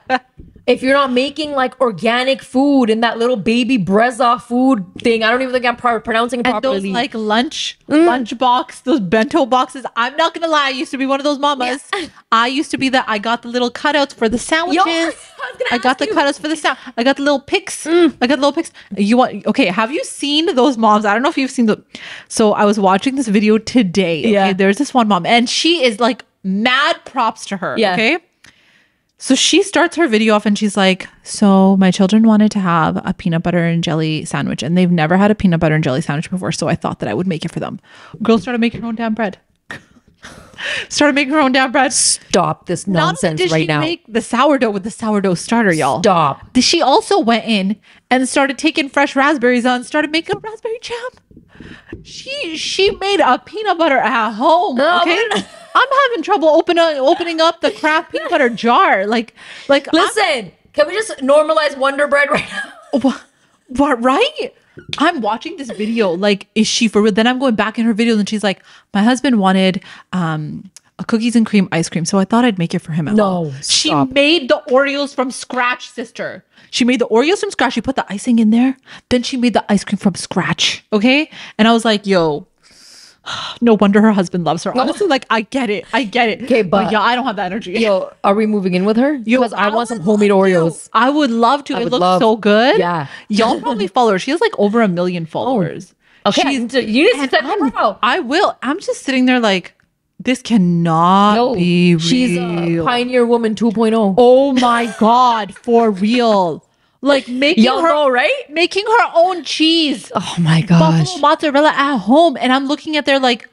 If you're not making like organic food and that little baby brezza food thing, I don't even think I'm pro- pronouncing it properly. And those like lunch, mm. lunch box, those bento boxes. I'm not going to lie. I used to be one of those mamas. Yeah. I used to be that. I got the little cutouts for the sandwiches. Yo, I, I got the you. cutouts for the sand. I got the little picks. Mm. I got the little picks. You want, okay. Have you seen those moms? I don't know if you've seen them. So I was watching this video today. Okay? Yeah. There's this one mom and she is like mad props to her. Yeah. Okay. So she starts her video off and she's like, so my children wanted to have a peanut butter and jelly sandwich and they've never had a peanut butter and jelly sandwich before. So I thought that I would make it for them. Girl started making her own damn bread. started making her own damn bread. Stop this nonsense right now. Not only did she make the sourdough with the sourdough starter, y'all. Stop. She also went in and started taking fresh raspberries on, started making a raspberry jam. She she made a peanut butter at home. Okay, I'm having trouble opening opening up the Kraft peanut butter jar. Like like listen, I'm, can we just normalize Wonder Bread right now? What, what right? I'm watching this video. Like, is she for real? Then I'm going back in her videos, and she's like, my husband wanted um a cookies and cream ice cream, so I thought I'd make it for him. At no, home. She made the Oreos from scratch, sister. She made the Oreos from scratch. She put the icing in there. Then she made the ice cream from scratch. Okay. And I was like, yo, no wonder her husband loves her. Honestly, like, I get it. I get it. Okay, but, but yeah, I don't have that energy. Yo, are we moving in with her? Because I, I want some homemade Oreos. To. I would love to. I it looks love. so good. Yeah. Y'all probably follow her. She has like over a million followers. Oh, okay. She's, you need to send her profile. I will. I'm just sitting there like, this cannot no, be real. She's a pioneer woman two point oh. Oh my God, for real. Like making Y'all her know, right? Making her own cheese. Oh my gosh. Buffalo mozzarella at home. And I'm looking at there like,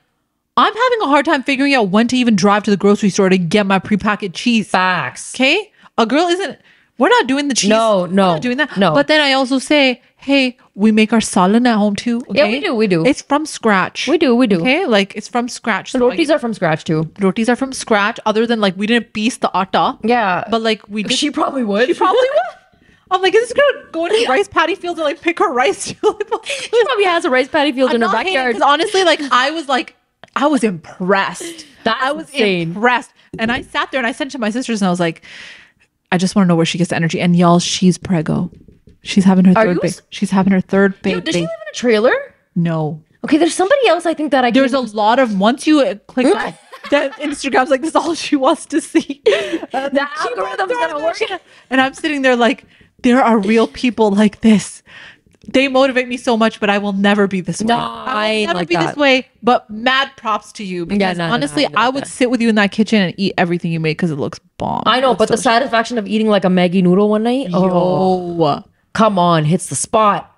I'm having a hard time figuring out when to even drive to the grocery store to get my prepackaged cheese. Facts. Okay? A girl isn't We're not doing the cheese. No, no. We're not doing that. No. But then I also say, hey, we make our salad at home too. Okay? Yeah, we do. We do. It's from scratch. We do. We do. Okay. Like it's from scratch. The so rotis like, are from scratch too. Rotis are from scratch. Other than like we didn't piece the atta. Yeah. But like we did. She probably would. She probably would. I'm like, is this going to go into rice paddy fields and like pick her rice? She probably has a rice paddy field I'm in her backyard. Because honestly, like I was like, I was impressed. That's I was insane. impressed. And I sat there and I sent it to my sisters and I was like, I just want to know where she gets the energy. And y'all, she's prego. She's having her Are third baby. She's having her third baby. Does she live in a trailer? No. Okay, there's somebody else I think that I There's can... a lot of, once you click that, that Instagram's like, this is all she wants to see. Uh, the algorithm's gonna work. And I'm sitting there like, there are real people like this. They motivate me so much, but I will never be this way. No, I will never like be that. this way, but mad props to you. Because yeah, no, honestly, no, no, no, I, I would that. sit with you in that kitchen and eat everything you made because it looks bomb. I know, but so the satisfaction of eating like a Maggi noodle one night. Yo. Oh, come on. Hits the spot.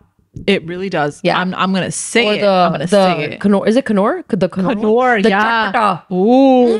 It really does. Yeah. I'm, I'm going to say or it. The, I'm going to say it. Canor, is it Canor? The Canor? Canor, the yeah. Chakata. Ooh.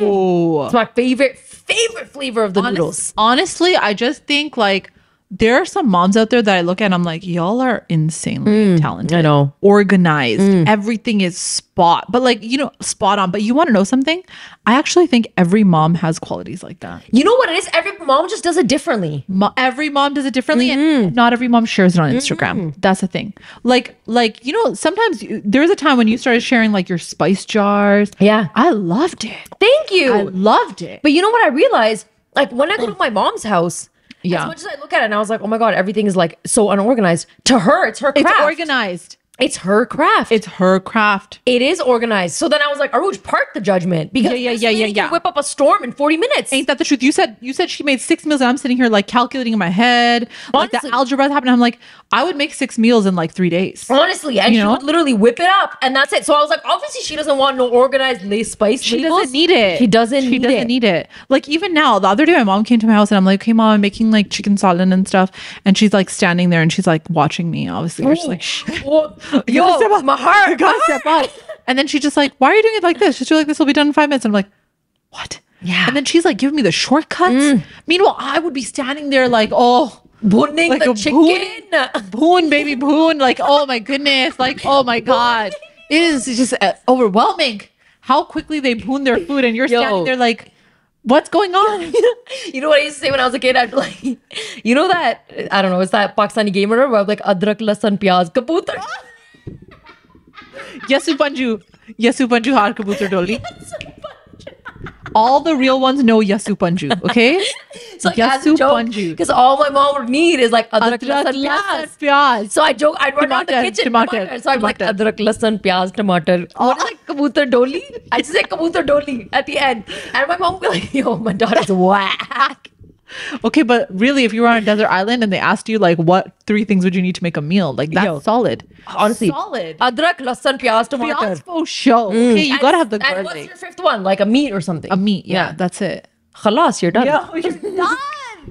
Mm. It's my favorite, favorite flavor of the Honest, noodles. Honestly, I just think like, there are some moms out there that I look at and I'm like, y'all are insanely mm, talented. I know. Organized. Mm. Everything is spot. But like, you know, spot on. But you want to know something? I actually think every mom has qualities like that. You know what it is? Every mom just does it differently. Mo- every mom does it differently. Mm-hmm. And not every mom shares it on Instagram. Mm-hmm. That's the thing. Like, like you know, sometimes you, there was a time when you started sharing like your spice jars. Yeah. I loved it. Thank you. I loved it. But you know what I realized? Like when I go to my mom's house, yeah. As much as I look at it and I was like, oh my God, everything is like so unorganized. To her, it's her craft. It's organized. It's her craft. It's her craft. It is organized. So then I was like, Aruj, park the judgment. Because yeah, yeah, yeah, yeah, yeah. whip up a storm in forty minutes. Ain't that the truth? You said you said she made six meals and I'm sitting here like calculating in my head. Honestly, like the algebra happened. I'm like, I would make six meals in like three days. Honestly. And you she know? would literally whip it up. And that's it. So I was like, obviously she doesn't want no organized lace spice. She labels. doesn't need it. She doesn't she need doesn't it. She doesn't need it. Like even now, the other day my mom came to my house and I'm like, okay, Mom, I'm making like chicken salad and stuff. And she's like standing there and she's like watching me, obviously. She's like, well, You Yo, gotta step up. My heart. You gotta step up. And then she's just like, why are you doing it like this? She's like, this will be done in five minutes. And I'm like, what? Yeah. And then she's like giving me the shortcuts. Mm. Meanwhile, I would be standing there like, oh, booning like the chicken. Boon, boon, baby, boon. Like, oh my goodness. Like, oh my God. It is just overwhelming how quickly they boon their food. And you're Yo. standing there like, what's going on? You know what I used to say when I was a kid? I'd be like, you know that, I don't know, it's that Pakistani game where I'm like, adrak, lasan, piyaz, kaputar. Yesu Panju, Yesu Panju Har Kabutar Doli. All the real ones know Yesu Panju, okay? So like, Yesu Panju. Because all my mom would need is like adrak, lasan, piyaz. piyaz. So I joke, I'd run out of the kitchen. Tomater, tomater. So I'm like adrak, lasan, piyaz, tomater. What is like Kabutar Doli? I just say Kabutar Doli at the end. And my mom would be like, yo, my daughter's whack. Okay, but really, if you were on a desert island and they asked you like what three things would you need to make a meal, like that's Yo, solid. Honestly, solid. Adrak, lasan, piyaz, tomato. For sure. Okay, you and, gotta have the garlic. And what's your fifth one? Like a meat or something? A meat. Yeah, yeah. That's it. Khalas, you're done. Yo, you're done.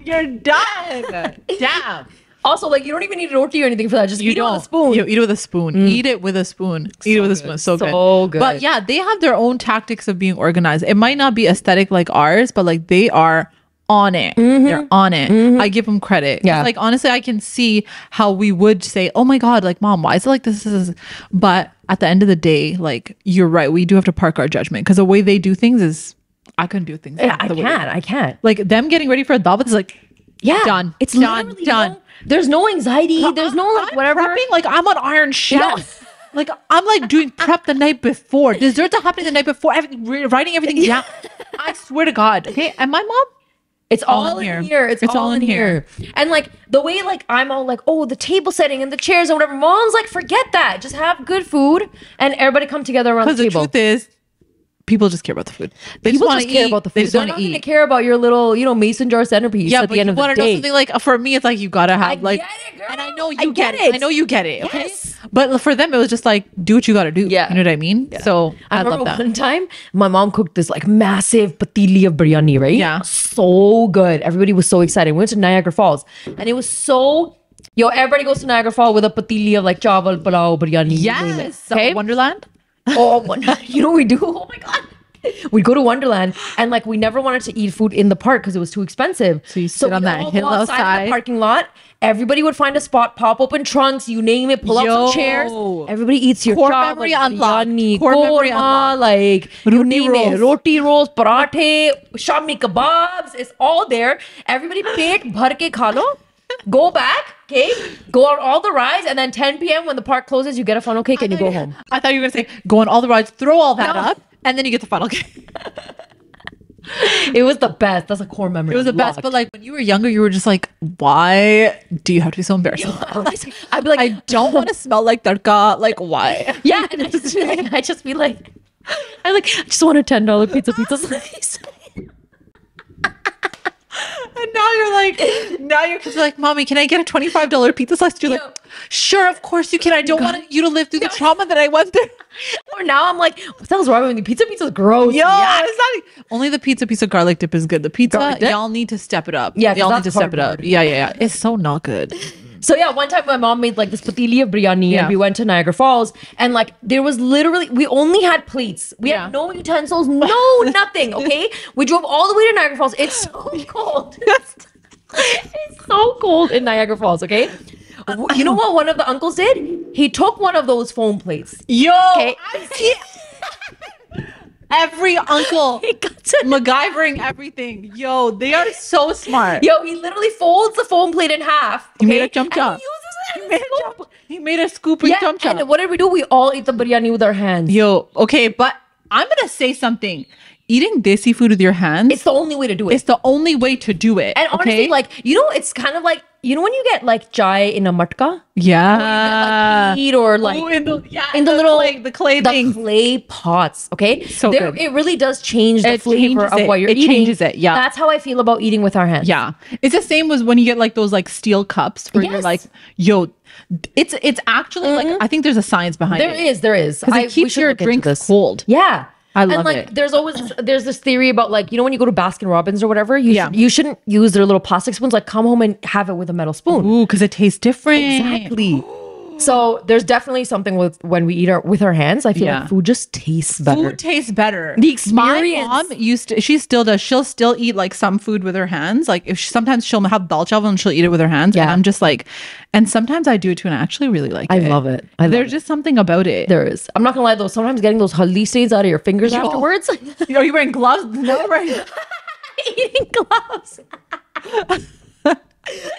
You're done. Damn. Also, like you don't even need roti or anything for that. Just you eat don't. it with a spoon. You eat it with a spoon. Mm. Eat it with a spoon. So eat it with good. a spoon. So, so good. good. But yeah, they have their own tactics of being organized. It might not be aesthetic like ours, but like they are. on it mm-hmm. they're on it mm-hmm. I give them credit. Yeah, like honestly I can see how we would say, oh my God, like Mom, why is it like this, this, this? But at the end of the day, like you're right, we do have to park our judgment because the way they do things is I couldn't do things yeah, like I the can't way. I can't like them getting ready for a dawah is like yeah done it's done done no, there's no anxiety uh, there's no like I'm whatever prepping, like I'm on iron shelf. Like I'm like doing prep the night before, desserts are happening the night before, every, writing everything down. I swear to God. Okay, and my mom, It's all, all in here. here. It's, it's all, all in here. here. And like the way like I'm all like, oh, the table setting and the chairs and whatever. Mom's like, forget that. Just have good food and everybody come together around the table. Because the truth is, people just care about the food. They people just, just care about the food. They just want to eat. They're not going to care about your little, you know, mason jar centerpiece yeah, at the end of the day. Yeah, but you want to know something like, for me, it's like you got to have I like, get it, girl. And I know you I get, get it. it. I know you get it. Okay. Yes. But for them, it was just like, do what you got to do. Yeah. You know what I mean? Yeah. So I, I love that. One time, my mom cooked this like massive patili of biryani, right? Yeah. So good. Everybody was so excited. We went to Niagara Falls and it was so, yo, everybody goes to Niagara Falls with a patili of like chawal, palao, biryani. Yes. Okay? Wonderland? Oh, you know we do. Oh my God. We'd go to Wonderland, and like we never wanted to eat food in the park because it was too expensive. So you sit so on that hill outside the parking lot. Everybody would find a spot, pop open trunks, you name it, pull Yo. Up some chairs. Everybody eats your core chocolate, memory unlocked. Biryani, core korma, memory unlocked. Like roti you name rolls. It, roti rolls, parathe, shami kebabs. It's all there. Everybody pet bhar ke kha lo. Go back, okay? Go on all the rides, and then ten p m when the park closes, you get a funnel cake and you go home. I thought you were gonna say go on all the rides, throw all that no. up, and then you get the funnel cake. It was the best. That's a core memory. It was the Locked. Best. But like when you were younger, you were just like, why do you have to be so embarrassing? I'd be like, I don't want to smell like tadka. Like why? Yeah, and I just be like, I just be like, I like, I just want a ten dollar pizza pizza slice. And now you're like, now your kids are like, mommy, can I get a twenty-five dollar pizza slice? You're Yo. Like, sure, of course you can. I don't God. Want you to live through the trauma that I went through. Or now I'm like, what the hell's wrong with me? Pizza pizza is gross. Yo, it's not, only the pizza pizza garlic dip is good. The pizza, y'all need to step it up. Yeah, y'all need to step it up. Yeah, yeah, yeah. It's so not good. So yeah, one time my mom made like this patili of biryani yeah. and we went to Niagara Falls and like there was literally, we only had plates. We yeah. had no utensils, no nothing, okay? We drove all the way to Niagara Falls. It's so cold. It's so cold in Niagara Falls, okay? You know what one of the uncles did? He took one of those foam plates. Yo! Okay? Every uncle MacGyvering everything. Yo, they are so smart. Yo, he literally folds the foam plate in half. Okay? He made a chum chum. He, he, made a jump. He made a scoop and yeah, chum chum. And what did we do? We all ate the biryani with our hands. Yo, okay, but I'm going to say something. Eating desi food with your hands. It's the only way to do it. It's the only way to do it. And honestly, okay? like, you know, it's kind of like, you know when you get like chai in a matka? Yeah. Or you get, like, meat or like Ooh, in the, yeah, in the, the little clay, the clay the things. clay pots, okay? So there, good. It really does change the it flavor of it. What you're it eating. It changes it, yeah. That's how I feel about eating with our hands. Yeah. It's the same as when you get like those like steel cups where yes. you're like, yo, it's it's actually mm-hmm. like, I think there's a science behind there it. There is, there is. Because it I, keeps your drink cold. Yeah. I love and like, it. There's always this, there's this theory about like, you know, when you go to Baskin Robbins or whatever, you yeah. sh you shouldn't use their little plastic spoons. Like, come home and have it with a metal spoon. Ooh, because it tastes different. Exactly. So there's definitely something with when we eat our with our hands. I feel yeah. like food just tastes better. Food tastes better. The experience. My mom used to, she still does. She'll still eat like some food with her hands. Like if she, sometimes she'll have dal chawal and she'll eat it with her hands. Yeah. And I'm just like, and sometimes I do it too, and I actually really like I it. I love it. I love there's it. Just something about it. There is. I'm not gonna lie though. Sometimes getting those halli stains out of your fingers Yo. Afterwards. You know, you're wearing gloves. No, right? Eating gloves.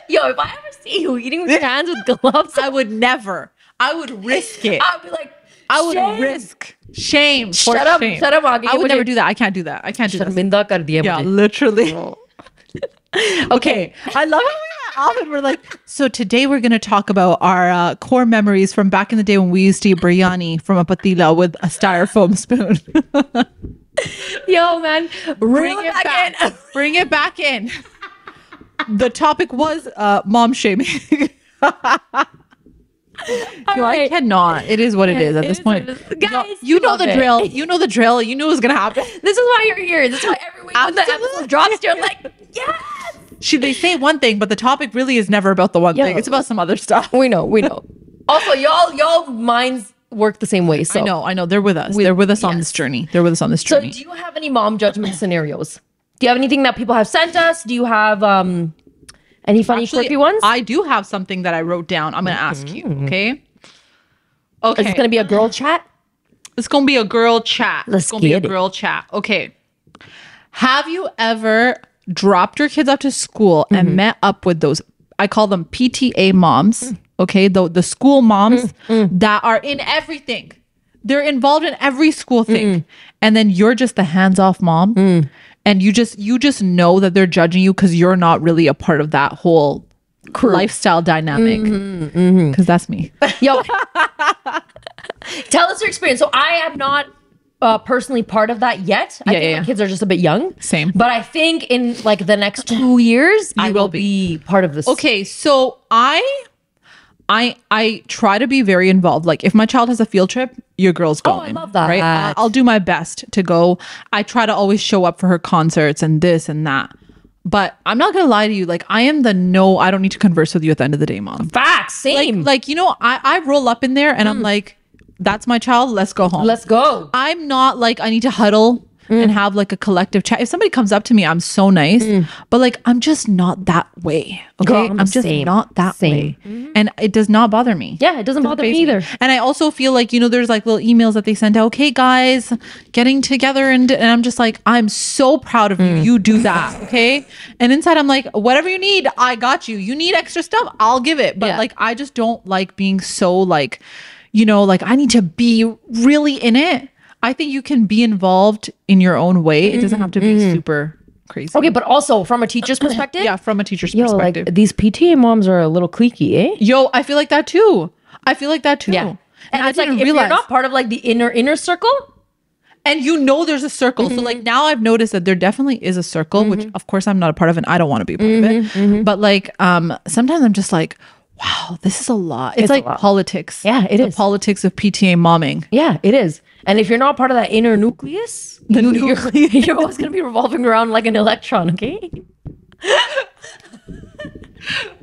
Yo, if I ever see you eating with your hands with gloves, I would never. I would risk it. I'd be like, I would shame. Risk shame. Shut for up, shame. Shut up. I would never do that. I can't do that. I can't do that. Kar diya yeah, mujhe. Literally. okay. okay, I love it. Often we're like, so today we're going to talk about our uh, core memories from back in the day when we used to eat biryani from a patila with a styrofoam spoon. Yo, man, bring, bring it back, back in. Bring it back in. The topic was uh, mom shaming. Yo, right. I cannot. It is what it is at it this is, point. Guys, no, you know the it. drill. You know the drill. You knew it was going to happen. This is why you're here. This is why every week when the episode drops, you're like, yes! She, they say one thing, but the topic really is never about the one Yo. Thing. It's about some other stuff. We know. We know. Also, y'all y'all minds work the same way. So. I know. I know. They're with us. We, They're with us yes. on this journey. They're with us on this journey. So do you have any mom judgment scenarios? Do you have anything that people have sent us? Do you have um, any funny Actually, quirky ones? I do have something that I wrote down. I'm going to mm-hmm. ask you, okay? Okay. Is it going to be a girl chat? It's going to be a girl chat. Let's it's going to be a girl it. Chat. Okay. Have you ever dropped your kids up to school mm-hmm. and met up with those, I call them P T A moms, mm. okay? The, the school moms mm-hmm. that are in everything. They're involved in every school thing. Mm-hmm. And then you're just the hands-off mom. Mm. And you just you just know that they're judging you because you're not really a part of that whole Crew. Lifestyle dynamic. Because mm-hmm, mm-hmm. that's me. Yo, tell us your experience. So I am not uh, personally part of that yet. I yeah, think yeah, my yeah. kids are just a bit young. Same. But I think in like the next two years, you I will be. be part of this. Okay, so I... I I try to be very involved. Like if my child has a field trip, your girl's going. Oh, I love that. Right? Uh, I'll do my best to go. I try to always show up for her concerts and this and that. But I'm not gonna lie to you. Like I am the no. I don't need to converse with you at the end of the day, mom. Facts. Same. Like, like you know, I I roll up in there and mm. I'm like, that's my child. Let's go home. Let's go. I'm not like I need to huddle. mm. and have like a collective chat. If somebody comes up to me, I'm so nice, mm. but like, I'm just not that way. Okay. Girl, I'm, I'm just same. not that same. way. Mm-hmm. And it does not bother me. Yeah. It doesn't bother me either. And I also feel like, you know, there's like little emails that they send out. Okay, guys, getting together. And, and I'm just like, I'm so proud of you. Mm. You do that. Okay. And inside I'm like, whatever you need, I got you. You need extra stuff, I'll give it. But yeah. like, I just don't like being so like, you know, like I need to be really in it. I think you can be involved in your own way. It doesn't have to be mm-hmm. super crazy. Okay, but also from a teacher's perspective? Yeah, from a teacher's Yo, perspective. Like, these P T A moms are a little cliquey, eh? Yo, I feel like that too. I feel like that too. Yeah. And, and I it's didn't like, realize. If you're not part of like the inner, inner circle, and you know there's a circle. Mm-hmm. So like now I've noticed that there definitely is a circle, mm-hmm. which of course I'm not a part of and I don't want to be a part mm-hmm, of it. Mm-hmm. But like um, sometimes I'm just like, wow, this is a lot. It's, it's like lot. politics. Yeah, it the is. The politics of P T A momming. Yeah, it is. And if you're not part of that inner nucleus, the you, nucleus. You're, you're always going to be revolving around like an electron, okay?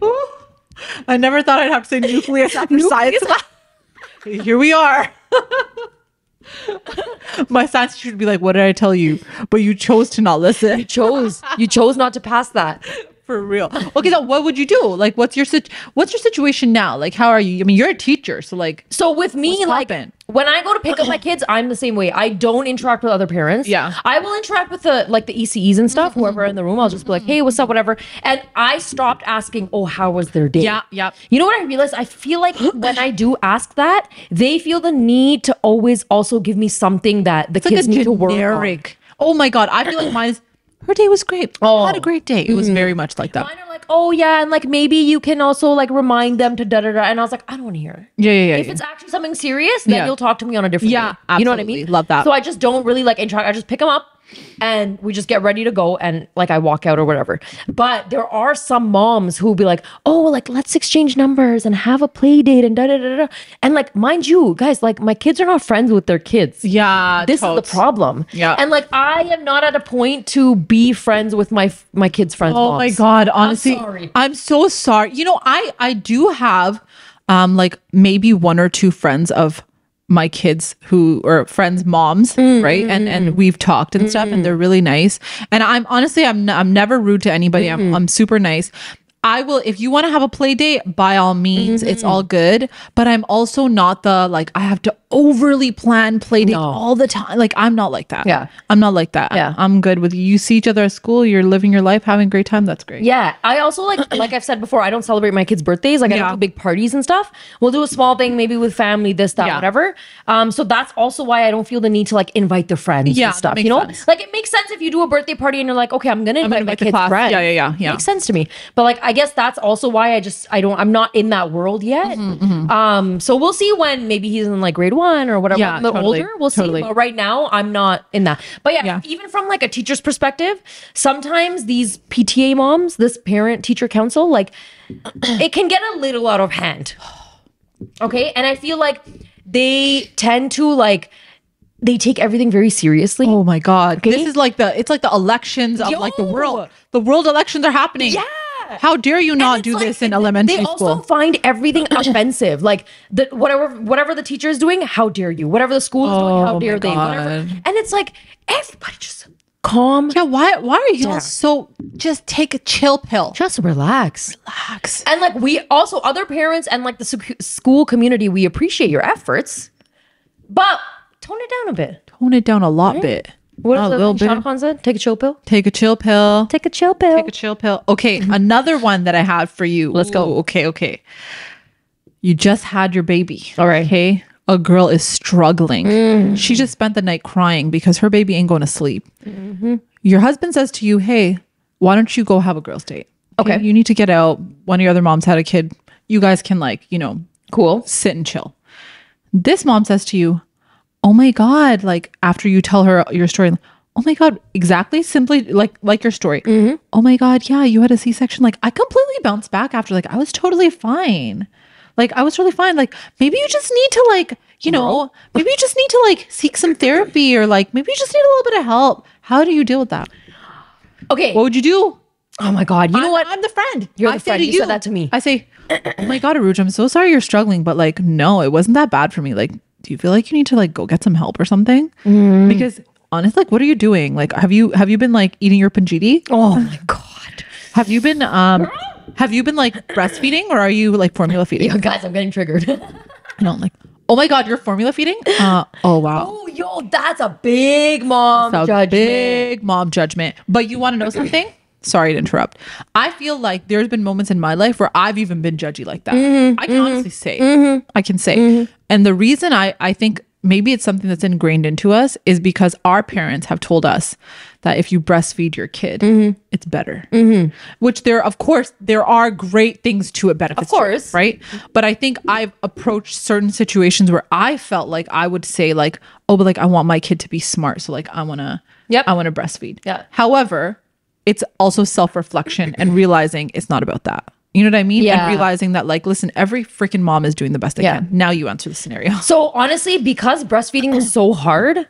Ooh, I never thought I'd have to say nucleus after nucleus. science class. Here we are. My science teacher would be like, what did I tell you? But you chose to not listen. You chose. You chose not to pass that. For real. Okay, so what would you do? Like, what's your what's your situation now? Like, how are you? I mean, you're a teacher, so like. So with me, like, poppin'? when I go to pick up my kids, I'm the same way. I don't interact with other parents. Yeah. I will interact with the like the E C Es and stuff. Whoever in the room, I'll just be like, hey, what's up, whatever. And I stopped asking, oh, how was their day? Yeah, yeah. You know what I realized? I feel like when I do ask that, they feel the need to always also give me something that the it's kids like need generic. to work on. Oh my God, I feel like mine is, her day was great. Oh, I had a great day. It was mm-hmm. very much like that. Mine are like, oh yeah, and like maybe you can also like remind them to da da da. And I was like, I don't want to hear it. Yeah, yeah, yeah. If yeah. it's actually something serious, then yeah. you'll talk to me on a different yeah, day. Absolutely. You know what I mean? Love that. So I just don't really like interact. I just pick them up and we just get ready to go and like I walk out or whatever. But there are some moms who will be like, oh, like let's exchange numbers and have a play date and da da da da. And like, mind you, guys, like my kids are not friends with their kids. Yeah, this totes. is the problem. Yeah, and like I am not at a point to be friends with my my kids' friends. Oh moms. my God, honestly, I'm, sorry. I'm so sorry. You know, I I do have, um, like maybe one or two friends of my kids who are friends' moms, mm, right? Mm, and and we've talked and mm, stuff, and they're really nice. And I'm honestly, I'm I'm never rude to anybody. Mm, I'm I'm super nice. I will, if you want to have a play date, by all means, mm-hmm. it's all good. But I'm also not the, like, I have to overly plan play date no. all the time. Like, I'm not like that. Yeah. I'm not like that. Yeah. I'm good with you. You see each other at school. You're living your life, having a great time. That's great. Yeah. I also, like, like I've said before, I don't celebrate my kids' birthdays. Like, yeah. I don't do big parties and stuff. We'll do a small thing, maybe with family, this, that, yeah. whatever. Um, so that's also why I don't feel the need to, like, invite the friends yeah, and stuff, you know? Sense. Like, it makes sense if you do a birthday party and you're like, okay, I'm going to invite my kids' friends. Yeah, yeah, yeah, yeah. It makes sense to me. But, like, I guess that's also why I just I don't I'm not in that world yet. Mm-hmm, mm-hmm. Um, so we'll see when maybe he's in like grade one or whatever. Yeah, a little totally, older, we'll totally. see. But right now I'm not in that. But yeah, yeah, even from like a teacher's perspective, sometimes these P T A moms, this parent teacher council, like it can get a little out of hand. Okay, and I feel like they tend to like. They take everything very seriously. Oh my God. Okay? This is like the, it's like the elections of Yo! like the world. The world elections are happening. Yeah. How dare you not do like, this in elementary school? They also school. find everything offensive. Like the, whatever whatever the teacher is doing, how dare you? Whatever the school is oh doing, how dare they? God. Whatever. And it's like, everybody just calm. Yeah, why Why are you yeah. so, just take a chill pill. Just relax. Relax. And like we also, other parents and like the sc- school community, we appreciate your efforts. But... tone it down a bit. Tone it down a lot right. bit. What is a little bit? Shah Khan said, take a chill pill. Take a chill pill. Take a chill pill. Take a chill pill. Okay, another one that I had for you. Let's Ooh. go. Okay, okay. You just had your baby. All right. Okay. A girl is struggling. Mm. She just spent the night crying because her baby ain't going to sleep. Mm-hmm. Your husband says to you, hey, why don't you go have a girl's date? Okay. okay. You need to get out. One of your other moms had a kid. You guys can like, you know, cool. sit and chill. This mom says to you, oh my God, like after you tell her your story, oh my God, exactly, simply like like your story. Mm-hmm. Oh my God, yeah, you had a C-section. Like I completely bounced back after, like I was totally fine. Like I was really fine. Like maybe you just need to like, you know, maybe you just need to like seek some therapy or like maybe you just need a little bit of help. How do you deal with that? Okay. What would you do? Oh my God, you know I'm, what? I'm the friend. You're I the friend. You, you said that to me. I say, oh my God, Uruje, I'm so sorry you're struggling, but like, no, it wasn't that bad for me. Like, do you feel like you need to like go get some help or something? Mm. Because honestly, like, what are you doing? Like, have you have you been like eating your panjiti? Oh my god. Have you been um have you been like breastfeeding, or are you like formula feeding? Yo, guys, I'm getting triggered. I don't like. Oh my god, you're formula feeding? Uh, oh wow. Oh yo, that's a big mom that's a judgment. Big mom judgment. But you want to know something? Sorry to interrupt. I feel like there's been moments in my life where I've even been judgy like that. Mm-hmm, I can mm-hmm, honestly say. Mm-hmm, I can say. Mm-hmm. And the reason I, I think maybe it's something that's ingrained into us is because our parents have told us that if you breastfeed your kid, mm-hmm. it's better. Mm-hmm. Which there, of course, there are great things to it, benefits. Of course. To it, right? But I think I've approached certain situations where I felt like I would say like, oh, but like I want my kid to be smart. So like I want to, yep. I want to breastfeed. Yeah. However, it's also self-reflection and realizing it's not about that. You know what I mean? Yeah. And realizing that, like, listen, every freaking mom is doing the best they yeah. can. Now you answer the scenario. So honestly, because breastfeeding was so hard,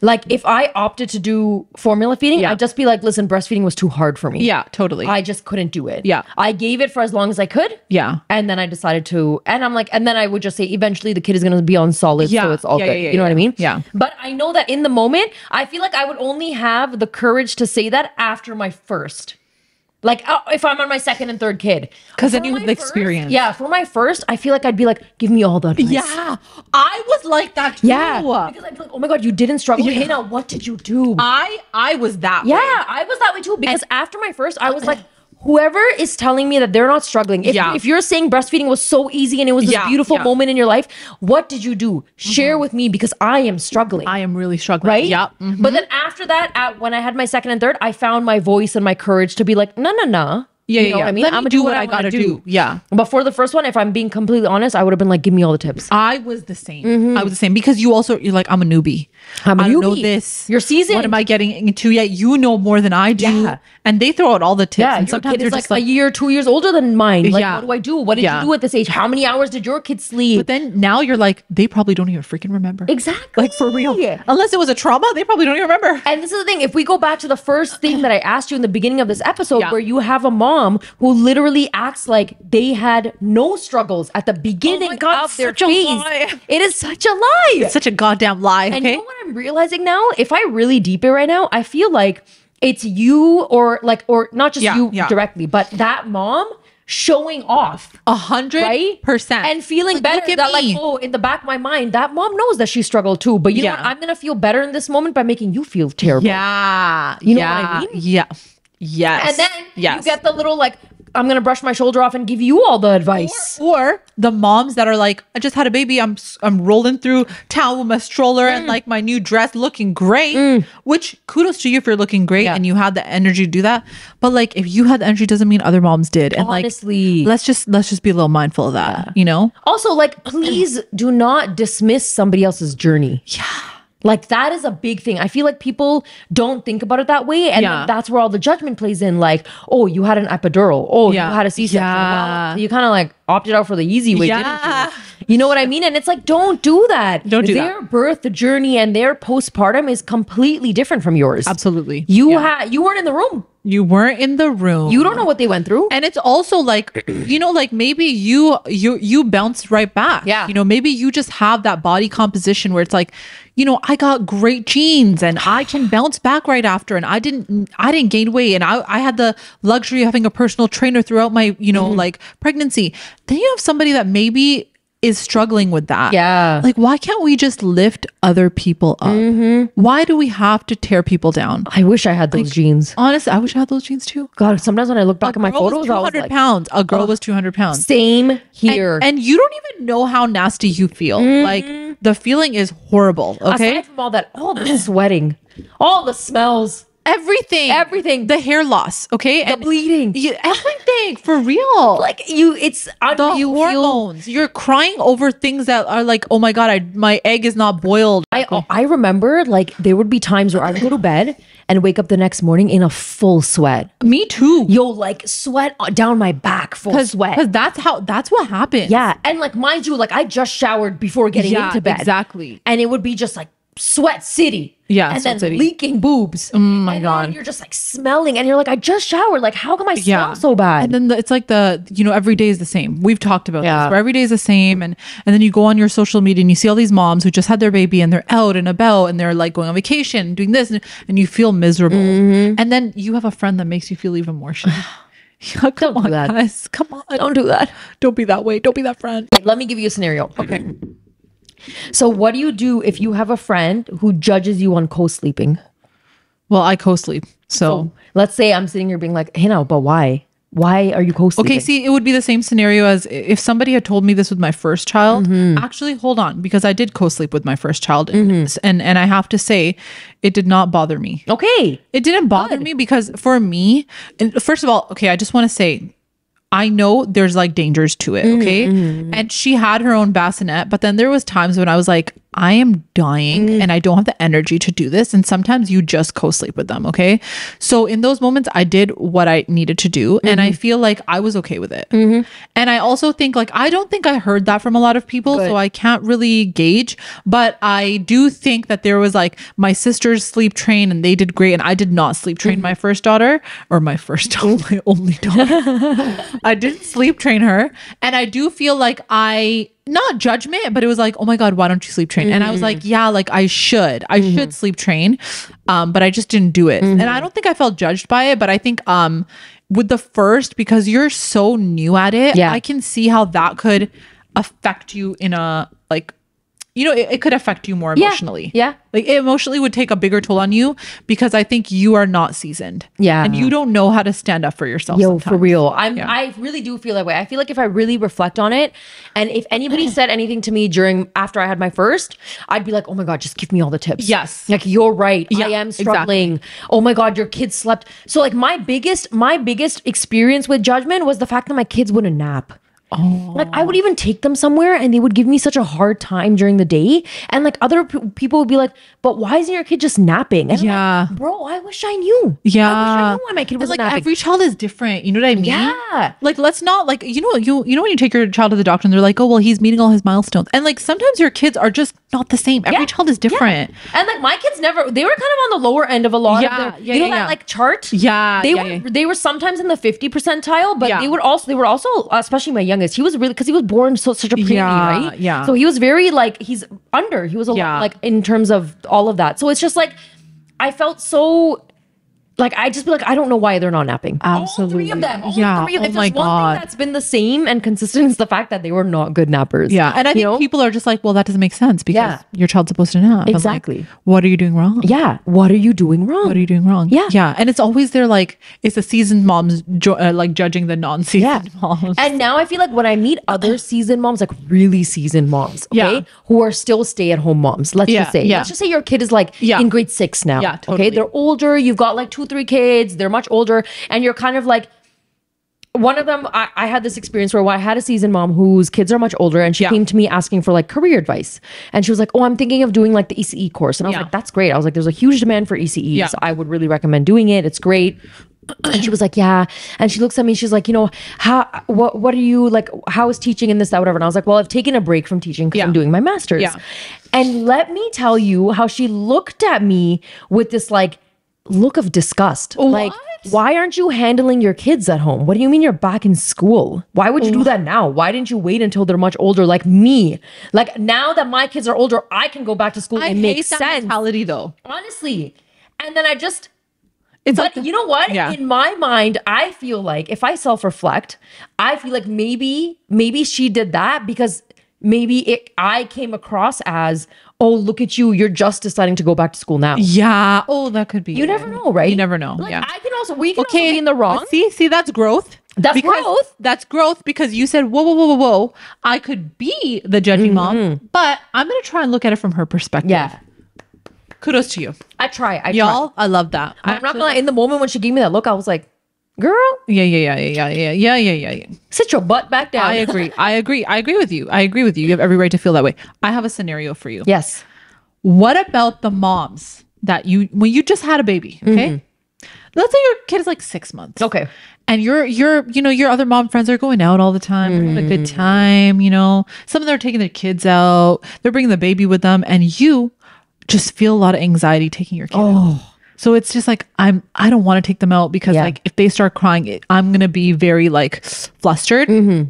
like if I opted to do formula feeding, yeah. I'd just be like, listen, breastfeeding was too hard for me. Yeah, totally. I just couldn't do it. Yeah. I gave it for as long as I could. Yeah. And then I decided to, and I'm like, and then I would just say, eventually the kid is going to be on solids. Yeah. So it's all yeah, good. Yeah, yeah, you know yeah. what I mean? Yeah. But I know that in the moment, I feel like I would only have the courage to say that after my first. Like uh, if I'm on my second and third kid, because then you have the experience. Yeah, for my first, I feel like I'd be like, give me all the advice. Yeah, I was like that too. Yeah, because I'd be like, oh my god, you didn't struggle, yeah. Hina. What did you do? I I was that. Yeah, way. I was that way too. Because and after my first, I was like, whoever is telling me that they're not struggling, if, yeah. if you're saying breastfeeding was so easy and it was this yeah, beautiful yeah. moment in your life, what did you do? Share mm-hmm. with me, because I am struggling. I am really struggling. Right? Yeah. Mm-hmm. But then after that, at, when I had my second and third, I found my voice and my courage to be like, no, no, no. Yeah, you know yeah. what I mean? Let I'm gonna do, do what, what I gotta do. do. Yeah. But for the first one, if I'm being completely honest, I would have been like, give me all the tips. I was the same. Mm-hmm. I was the same because you also, you're like, I'm a newbie. I'm a I newbie. I know this. You're seasoned. What am I getting into yet? You know more than I do. Yeah. And they throw out all the tips. Yeah, and sometimes they're like, just like a year, two years older than mine. Like, yeah. what do I do? What did yeah. you do at this age? How many hours did your kid sleep? But then now you're like, they probably don't even freaking remember. Exactly. Like for real. Yeah. Unless it was a trauma, they probably don't even remember. And this is the thing. If we go back to the first thing that I asked you in the beginning of this episode, yeah. where you have a mom who literally acts like they had no struggles at the beginning oh God, of their phase. It is such a lie. It's such a goddamn lie. And okay? You know what I'm realizing now? If I really deep it right now, I feel like it's you or like, or not just yeah, you yeah. directly, but that mom showing off a hundred percent and feeling like, better that me. Like, oh, in the back of my mind, that mom knows that she struggled too, but you yeah. know what? I'm going to feel better in this moment by making you feel terrible. Yeah. You know yeah, what I mean? Yeah. Yes. And then yes. you get the little like, I'm going to brush my shoulder off and give you all the advice. Or, or the moms that are like, I just had a baby. I'm I'm rolling through town with my stroller mm. and like my new dress looking great, mm. which kudos to you if you're looking great yeah. and you had the energy to do that. But like, if you had the energy doesn't mean other moms did. And honestly, like, let's just, let's just be a little mindful of that, yeah. you know? Also like, please do not dismiss somebody else's journey. Yeah. Like that is a big thing. I feel like people don't think about it that way. And yeah. that's where all the judgment plays in. Like, oh, you had an epidural. Oh, yeah. you had a C-section. Yeah. Wow. You kind of like opted out for the easy way, yeah. didn't you? You know what I mean? And it's like, don't do that. Don't do their that. Their birth, the journey, and their postpartum is completely different from yours. Absolutely. You yeah. had you weren't in the room. You weren't in the room. You don't know what they went through. And it's also like, you know, like maybe you you you bounce right back. Yeah. You know, maybe you just have that body composition where it's like, you know, I got great genes and I can bounce back right after. And I didn't I didn't gain weight. And I, I had the luxury of having a personal trainer throughout my, you know, mm. like pregnancy. Then you have somebody that maybe is struggling with that. Yeah. Like, why can't we just lift other people up? Mm-hmm. Why do we have to tear people down? I wish I had those like, jeans. Honestly, I wish I had those jeans too. God, sometimes when I look back at my photos, I was like, pounds. A girl oh, was two hundred pounds. Same here. And, and you don't even know how nasty you feel. Mm-hmm. Like, the feeling is horrible. Okay. Aside from all that, all the sweating, all the smells. Everything, everything, the hair loss, okay, the and bleeding, you, everything for real. Like you, it's the you hormones. Feel, you're crying over things that are like, oh my god, I, my egg is not boiled. I oh. I remember like there would be times where I would go to bed and wake up the next morning in a full sweat. Me too. Yo, like sweat down my back, full Cause, sweat. Because that's how that's what happened. Yeah, and like mind you, like I just showered before getting yeah, into bed, exactly, and it would be just like. sweat city. Yeah, and then city. leaking boobs. Oh my and god! Then you're just like smelling, and you're like, I just showered. Like, how come I smell yeah. so bad? And then the, it's like the you know every day is the same. We've talked about yeah. this. Where every day is the same, and and then you go on your social media and you see all these moms who just had their baby and they're out and about and they're like going on vacation, doing this, and, and you feel miserable. Mm-hmm. And then you have a friend that makes you feel even more shit. Yeah, come don't on, do that. guys. Come on, don't do that. Don't be that way. Don't be that friend. Okay, let me give you a scenario. Okay. So what do you do if you have a friend who judges you on co-sleeping? Well, I co-sleep. So. so let's say I'm sitting here being like, hey, no, but why? Why are you co-sleeping? Okay, see, it would be the same scenario as if somebody had told me this with my first child. Mm-hmm. Actually, hold on, because I did co-sleep with my first child. Mm-hmm. And, and I have to say, it did not bother me. Okay. It didn't bother Good. me because for me, and first of all, okay, I just want to say, I know there's like dangers to it, okay? Mm-hmm. And she had her own bassinet, but then there was times when I was like, I am dying mm. and I don't have the energy to do this. And sometimes you just co-sleep with them, okay? So in those moments, I did what I needed to do mm-hmm. and I feel like I was okay with it. Mm-hmm. And I also think like, I don't think I heard that from a lot of people, Good. so I can't really gauge, but I do think that there was like my sisters sleep train and they did great and I did not sleep train mm-hmm. my first daughter or my first daughter, my only daughter. I didn't sleep train her. And I do feel like I, not judgment, but it was like, oh my God, why don't you sleep train? Mm-hmm. And I was like, yeah, like I should, I mm-hmm. should sleep train. Um, but I just didn't do it. Mm-hmm. And I don't think I felt judged by it, but I think um, with the first, because you're so new at it, yeah. I can see how that could affect you in a, like, you know, it, it could affect you more emotionally. Yeah. yeah. Like it emotionally would take a bigger toll on you because I think you are not seasoned. Yeah. And you don't know how to stand up for yourself. Yo, sometimes. for real. I'm, yeah. I really do feel that way. I feel like if I really reflect on it and if anybody said anything to me during, after I had my first, I'd be like, oh my God, just give me all the tips. Yes. Like you're right. Yeah, I am struggling. Exactly. Oh my God, your kids slept. So like my biggest, my biggest experience with judgment was the fact that my kids wouldn't nap. Oh. Like I would even take them somewhere and they would give me such a hard time during the day and like other p- people would be like, but why isn't your kid just napping? And yeah, like, bro, I wish I knew. Yeah, I wish I knew why my kid was like napping. Every child is different, you know what I mean? Yeah, like let's not like you know you you know when you take your child to the doctor and they're like, oh well, he's meeting all his milestones, and like sometimes your kids are just not the same. Every yeah. child is different. Yeah. And like my kids never, they were kind of on the lower end of a lot yeah. of the, yeah, you know yeah, that yeah. like chart. Yeah, they yeah, were yeah. they were sometimes in the fiftieth percentile, but yeah. they would also they were also especially my young. He was really because he was born so such a preemie, yeah, right? Yeah. So he was very like he's under. He was a yeah. lot like in terms of all of that. So it's just like I felt so like I just be like I don't know why they're not napping. Absolutely, all three of them. All yeah. Three of, oh if my god. One thing that's been the same and consistent is the fact that they were not good nappers. Yeah. And I think you know? people are just like, well, that doesn't make sense because yeah. your child's supposed to nap. Exactly. Like, what are you doing wrong? Yeah. What are you doing wrong? What are you doing wrong? Yeah. Yeah. And it's always they're like it's the seasoned moms jo- uh, like judging the non-seasoned yeah. moms. And now I feel like when I meet other seasoned moms, like really seasoned moms, okay, yeah. who are still stay-at-home moms. Let's yeah. just say, yeah. let's just say your kid is like yeah. in grade six now. Yeah. Totally. Okay, they're older. You've got like two. three kids, they're much older, and you're kind of like one of them. I, I had this experience where I had a seasoned mom whose kids are much older, and she yeah. came to me asking for like career advice, and she was like, oh, I'm thinking of doing like the E C E course, and I was yeah. like, that's great. I was like, there's a huge demand for E C Es. Yeah. So I would really recommend doing it. It's great. And she was like, yeah. And she looks at me, she's like, you know, how what what are you like, how is teaching in this, that, whatever? And I was like, well, I've taken a break from teaching because yeah. I'm doing my master's. Yeah. And let me tell you how she looked at me with this like look of disgust. What? Like, why aren't you handling your kids at home? What do you mean you're back in school? Why would you do that now? Why didn't you wait until they're much older like me? Like now that my kids are older, I can go back to school I and make sense. I hate that mentality though. Honestly. And then I just... It's but like the, you know what? Yeah. In my mind, I feel like if I self-reflect, I feel like maybe, maybe she did that because maybe it, I came across as... oh, look at you. You're just deciding to go back to school now. Yeah. Oh, that could be. You it. never know, right? You never know. Like, yeah. I can also, we can okay. also be in the wrong. See, see, that's growth. That's because growth. That's growth because you said, whoa, whoa, whoa, whoa, whoa. I could be the judging mm-hmm. mom, but I'm going to try and look at it from her perspective. Yeah. Kudos to you. I try. I Y'all, try. I love that. I'm Actually, not going to, in the moment when she gave me that look, I was like, girl. Yeah, yeah, yeah, yeah, yeah, yeah, yeah, yeah, yeah. Sit your butt back down. I agree. I agree. I agree with you. I agree with you. You have every right to feel that way. I have a scenario for you. Yes. What about the moms that you, when you just had a baby, okay? Mm-hmm. Let's say your kid is like six months. Okay. And your, your, you know, your other mom friends are going out all the time. Mm-hmm. They're having a good time, you know. Some of them are taking their kids out. They're bringing the baby with them. And you just feel a lot of anxiety taking your kid oh. out. So it's just like, I'm, I don't want to take them out because yeah. like if they start crying, it, I'm going to be very like flustered. Mm-hmm.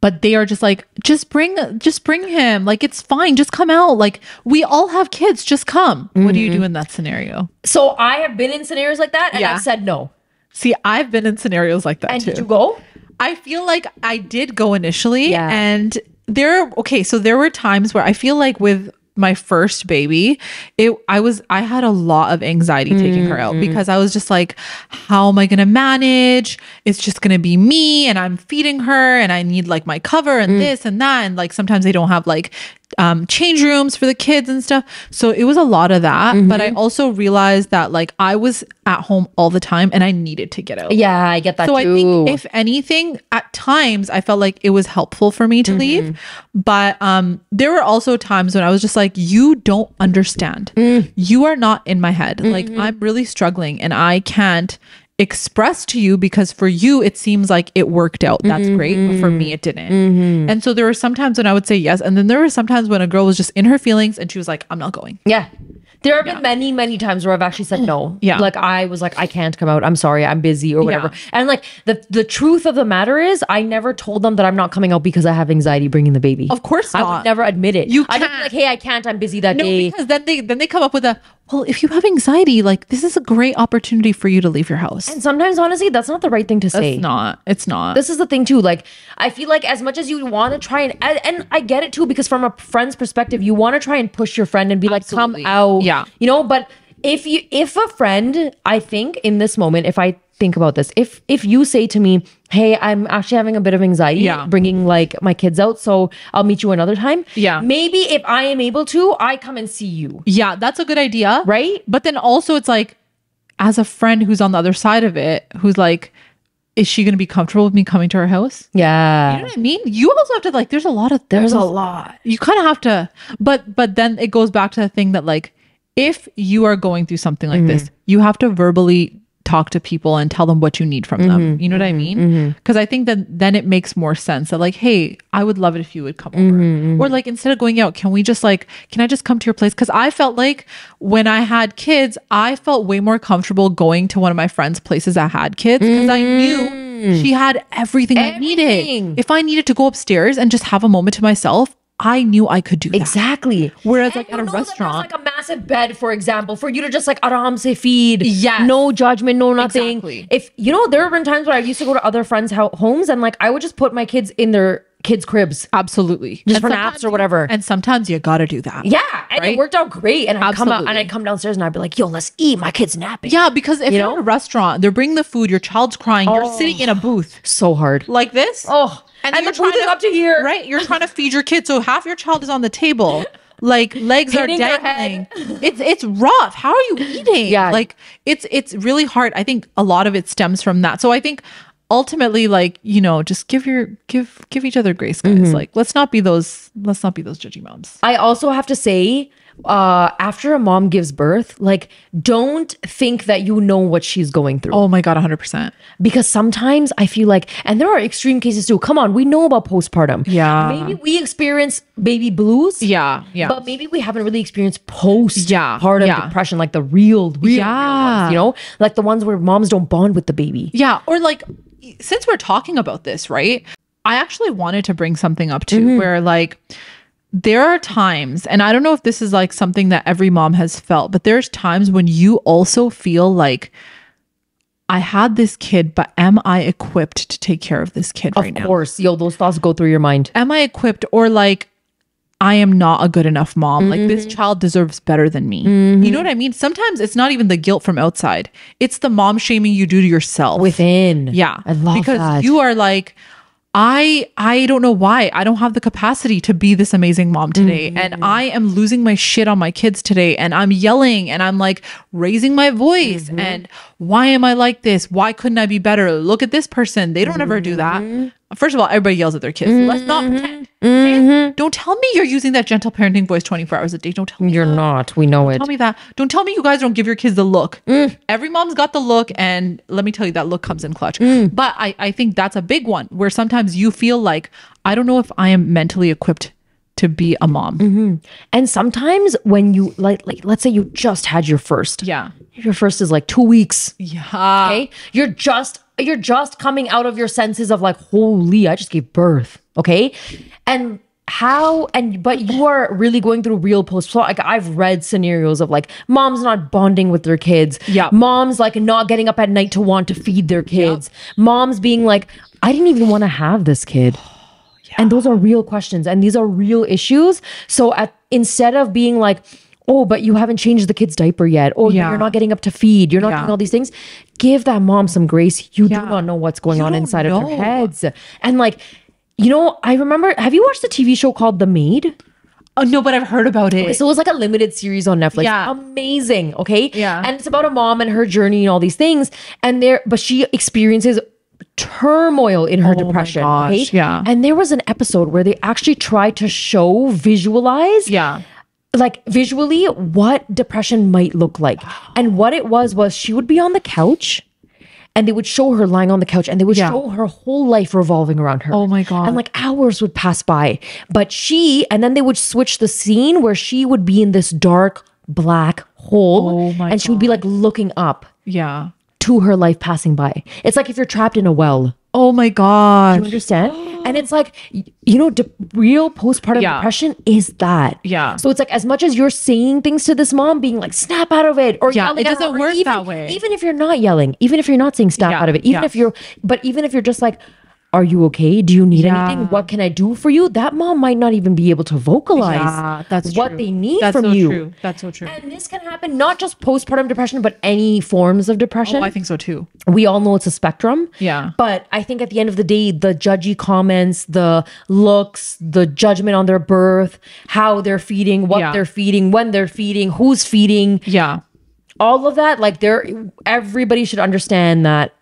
But they are just like, just bring, just bring him. Like, it's fine. Just come out. Like, we all have kids. Just come. Mm-hmm. What do you do in that scenario? So I have been in scenarios like that and yeah. I've said no. See, I've been in scenarios like that and too. And did you go? I feel like I did go initially. Yeah. And there, okay, so there were times where I feel like with my first baby, it I was I had a lot of anxiety mm-hmm. taking her out because I was just like, how am I gonna manage? It's just gonna be me and I'm feeding her and I need like my cover and mm. this and that, and like sometimes they don't have like um change rooms for the kids and stuff, so it was a lot of that. Mm-hmm. But I also realized that like I was at home all the time and I needed to get out. Yeah, I get that so too. I think if anything at times I felt like it was helpful for me to mm-hmm. leave, but um there were also times when I was just like, you don't understand. Mm. You are not in my head. Mm-hmm. Like, I'm really struggling and I can't express to you because for you it seems like it worked out, that's mm-hmm. great, but for me it didn't. Mm-hmm. And so there were some times when I would say yes, and then there were sometimes when a girl was just in her feelings and she was like, I'm not going. Yeah, there have yeah. been many many times where I've actually said no. Yeah, like I was like, I can't come out, I'm sorry, I'm busy or whatever. Yeah. And like the the truth of the matter is I never told them that I'm not coming out because I have anxiety bringing the baby. Of course not. I would never admit it. You can't. I'd be like, hey, I can't, I'm busy that no, day, because then they then they come up with a, well, if you have anxiety, like this is a great opportunity for you to leave your house. And sometimes, honestly, that's not the right thing to say. It's not. It's not. This is the thing too. Like, I feel like as much as you want to try and, and and I get it too, because from a friend's perspective, you want to try and push your friend and be like, absolutely. Come out. Yeah. You know, but if you, if a friend, I think in this moment, if I think about this, if if you say to me, hey, I'm actually having a bit of anxiety yeah. bringing like my kids out, so I'll meet you another time. Yeah. Maybe if I am able to, I come and see you. Yeah, that's a good idea. Right? But then also it's like, as a friend who's on the other side of it, who's like, is she going to be comfortable with me coming to her house? Yeah. You know what I mean? You also have to like, there's a lot of, there's, there's a lot. You kind of have to, but, but then it goes back to the thing that like, if you are going through something like mm-hmm. this, you have to verbally talk to people and tell them what you need from mm-hmm. them. You know what I mean? Because mm-hmm. I think that then it makes more sense that like, hey, I would love it if you would come mm-hmm. over. Or like, instead of going out, can we just like, can I just come to your place? Because I felt like when I had kids, I felt way more comfortable going to one of my friends' places that had kids because mm-hmm. I knew she had everything, everything I needed. If I needed to go upstairs and just have a moment to myself, I knew I could do that. Exactly. Whereas, and like at a restaurant, like a massive bed, for example, for you to just like aram se feed. Yeah. No judgment, no nothing. Exactly. If you know, there have been times where I used to go to other friends' ho- homes and like I would just put my kids in their kids' cribs. Absolutely. Just and for naps or whatever. And sometimes you gotta do that. Yeah. And right? It worked out great. And I come out and I come downstairs and I'd be like, yo, let's eat. My kid's napping. Yeah, because if you you're know? At a restaurant, they're bringing the food, your child's crying, oh. you're sitting in a booth. So hard. Like this. Oh. And, and you're trying to, up to here, right? You're trying to feed your kid, so half your child is on the table, like legs hitting are dangling. It's it's rough. How are you eating? Yeah, like it's it's really hard. I think a lot of it stems from that. So I think ultimately, like you know, just give your give give each other grace, guys. Mm-hmm. Like let's not be those let's not be those judgy moms. I also have to say, uh after a mom gives birth, like don't think that you know what she's going through. Oh my god, one hundred percent. Because sometimes I feel like, and there are extreme cases too, come on, we know about postpartum. Yeah, maybe we experience baby blues. Yeah, yeah, but maybe we haven't really experienced postpartum yeah, yeah. depression, like the real, real, yeah. real ones, you know, like the ones where moms don't bond with the baby. Yeah. Or like, since we're talking about this, right, I actually wanted to bring something up too, mm-hmm. where like there are times, and I don't know if this is like something that every mom has felt, but there's times when you also feel like, I had this kid, but am I equipped to take care of this kid right now? Of course. Yo, those thoughts go through your mind. Am I equipped? Or like, I am not a good enough mom. Mm-hmm. Like this child deserves better than me. Mm-hmm. You know what I mean? Sometimes it's not even the guilt from outside. It's the mom shaming you do to yourself. Within. Yeah. I love because that. Because you are like, I I don't know why I don't have the capacity to be this amazing mom today, mm-hmm. and I am losing my shit on my kids today, and I'm yelling and I'm like raising my voice, mm-hmm. and why am I like this? Why couldn't I be better? Look at this person, they don't mm-hmm. ever do that. First of all, everybody yells at their kids. Mm-hmm. Let's not pretend. Mm-hmm. Okay? Don't tell me you're using that gentle parenting voice twenty-four hours a day. Don't tell me you're that. Not. We know don't it. Tell me that. Don't tell me you guys don't give your kids the look. Mm. Every mom's got the look, and let me tell you, that look comes in clutch. Mm. But I, I think that's a big one where sometimes you feel like, I don't know if I am mentally equipped to be a mom. Mm-hmm. And sometimes when you like, like, let's say you just had your first. Yeah. Your first is like two weeks. Yeah. Okay. You're just, you're just coming out of your senses of like, holy, I just gave birth. Okay. And how, and, but you are really going through real post. So like I've read scenarios of like moms not bonding with their kids. Yeah. Moms like not getting up at night to want to feed their kids. Yep. Moms being like, I didn't even want to have this kid. Yeah. And those are real questions and these are real issues. So at, instead of being like, oh, but you haven't changed the kid's diaper yet. Oh, yeah. You're not getting up to feed. You're not yeah. doing all these things. Give that mom some grace. You yeah. do not know what's going you on inside know. of their heads. And like, you know, I remember, have you watched the T V show called The Maid? Oh, no, but I've heard about it. Okay, so it was like a limited series on Netflix. Yeah. Amazing. Okay. Yeah. And it's about a mom and her journey and all these things. And there, but she experiences turmoil in her oh depression. My gosh, okay? Yeah. And there was an episode where they actually tried to show, visualize. Yeah. Like visually what depression might look like. Wow. And what it was was she would be on the couch and they would show her lying on the couch and they would yeah. show her whole life revolving around her. Oh my God. And like hours would pass by. But she, and then they would switch the scene where she would be in this dark black hole. Oh my and she God. would be like looking up. Yeah. To her life passing by. It's like if you're trapped in a well. Oh my God. Do you understand? And it's like, you know, de- real postpartum yeah. depression is that. Yeah. So it's like as much as you're saying things to this mom being like, snap out of it. Or yeah, yelling it doesn't at her, work even, that way. Even if you're not yelling, even if you're not saying snap yeah. out of it, even yeah. if you're, but even if you're just like, are you okay? Do you need yeah. anything? What can I do for you? That mom might not even be able to vocalize yeah, that's what true. they need that's from so you. True. That's so true. And this can happen not just postpartum depression, but any forms of depression. Oh, I think so too. We all know it's a spectrum. Yeah. But I think at the end of the day, the judgy comments, the looks, the judgment on their birth, how they're feeding, what yeah. they're feeding, when they're feeding, who's feeding. Yeah. All of that, like there, everybody should understand that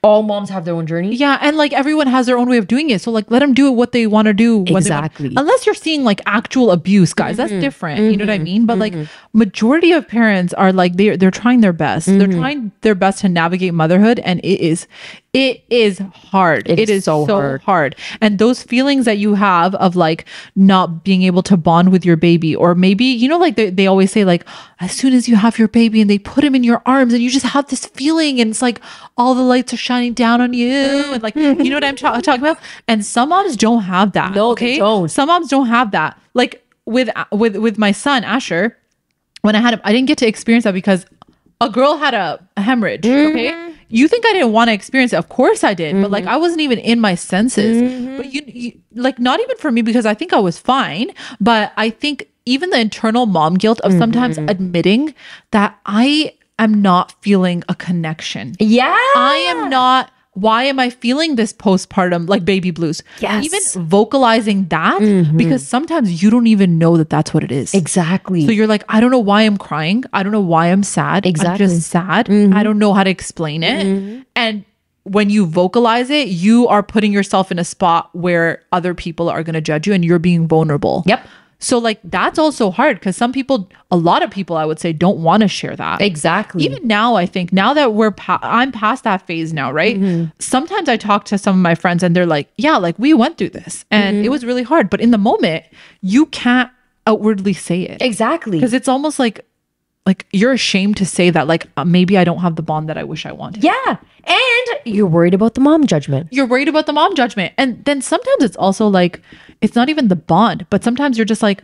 all moms have their own journey. Yeah, and like everyone has their own way of doing it. So like let them do what they want to do. Exactly. Unless you're seeing like actual abuse, guys. Mm-hmm. That's different. Mm-hmm. You know what I mean? But mm-hmm. like majority of parents are like they're, they're trying their best. Mm-hmm. They're trying their best to navigate motherhood and it is it is hard. It, it is, is so, so hard. hard. And those feelings that you have of like not being able to bond with your baby or maybe, you know, like they, they always say like as soon as you have your baby and they put him in your arms and you just have this feeling and it's like all the lights are shining down on you and like, you know what I'm tra- talking about? And some moms don't have that. No, okay? They don't. Some moms don't have that. Like with, with, with my son, Asher, when I had him, I didn't get to experience that because a girl had a, a hemorrhage. Mm-hmm. Okay. You think I didn't want to experience it? Of course I did. Mm-hmm. But like, I wasn't even in my senses, mm-hmm. but you, you like, not even for me, because I think I was fine, but I think even the internal mom guilt of mm-hmm. sometimes admitting that I am not feeling a connection. Yeah. I am not, why am I feeling this postpartum, like baby blues? Yes. Even vocalizing that, mm-hmm. because sometimes you don't even know that that's what it is. Exactly. So you're like, I don't know why I'm crying. I don't know why I'm sad. Exactly. I'm just sad. Mm-hmm. I don't know how to explain it. Mm-hmm. And when you vocalize it, you are putting yourself in a spot where other people are going to judge you and you're being vulnerable. Yep. So like, that's also hard because some people, a lot of people, I would say, don't want to share that. Exactly. Even now, I think now that we're, pa- I'm past that phase now, right? Mm-hmm. Sometimes I talk to some of my friends and they're like, yeah, like we went through this and mm-hmm. it was really hard. But in the moment, you can't outwardly say it. Exactly. Because it's almost like, like you're ashamed to say that, like, uh, maybe I don't have the bond that I wish I wanted. Yeah. And you're worried about the mom judgment. You're worried about the mom judgment. And then sometimes it's also like, it's not even the bond, but sometimes you're just like,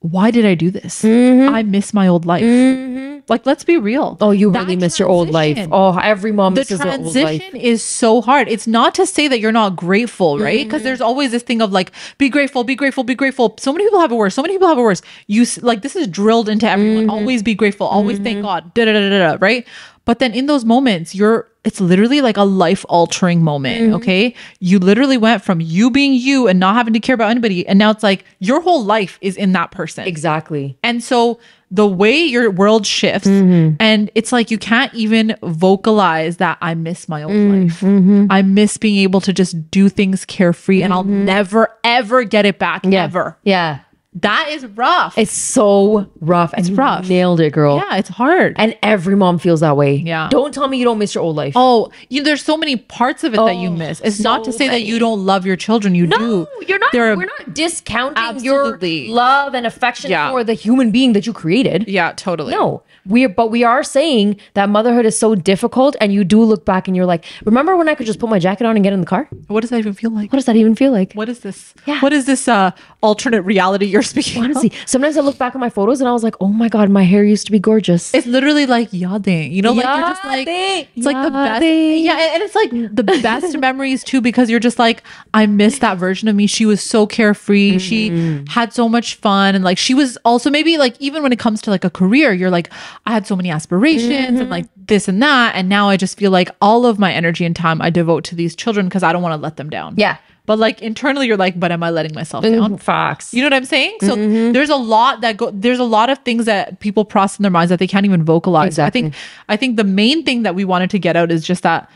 why did I do this? Mm-hmm. I miss my old life. Mm-hmm. Like, let's be real. Oh, you that really miss your old life. Oh, every mom misses their old life. The transition is so hard. It's not to say that you're not grateful, right? Because mm-hmm. there's always this thing of like, be grateful, be grateful, be grateful. So many people have it worse. So many people have it worse. You like, this is drilled into everyone. Mm-hmm. Always be grateful. Always mm-hmm. thank God. Da da da da da. Right? But then in those moments, you're, it's literally like a life altering moment. Mm-hmm. Okay. You literally went from you being you and not having to care about anybody. And now it's like your whole life is in that person. Exactly. And so the way your world shifts mm-hmm. and it's like, you can't even vocalize that I miss my old mm-hmm. life. Mm-hmm. I miss being able to just do things carefree mm-hmm. and I'll never, ever get it back. Yeah. Ever. Yeah. That is rough. It's so rough. It's and rough. Nailed it, girl. Yeah, it's hard. And every mom feels that way. Yeah. Don't tell me you don't miss your old life. Oh, you, there's so many parts of it oh, that you miss. It's so not to say many. that you don't love your children. You no, do. No, you're not. They're, we're not discounting absolutely. your love and affection yeah. for the human being that you created. Yeah, totally. No, we but we are saying that motherhood is so difficult, and you do look back and you're like, remember when I could just put my jacket on and get in the car? What does that even feel like? What does that even feel like? What is this? Yeah. What is this uh, alternate reality you're speaking honestly of? Sometimes I look back at my photos and I was like, oh my god, my hair used to be gorgeous. It's literally like yading, you know, like you're just like it's like the best yeah and it's like the best memories too, because you're just like, I miss that version of me. She was so carefree, mm-hmm. she had so much fun, and like she was also maybe like, even when it comes to like a career, you're like, I had so many aspirations mm-hmm. and like this and that, and now I just feel like all of my energy and time I devote to these children because I don't want to let them down. Yeah. But like internally, you're like, but am I letting myself down? Fox. You know what I'm saying? So mm-hmm. there's a lot that go. There's a lot of things that people process in their minds that they can't even vocalize. Exactly. I think. I think the main thing that we wanted to get out is just that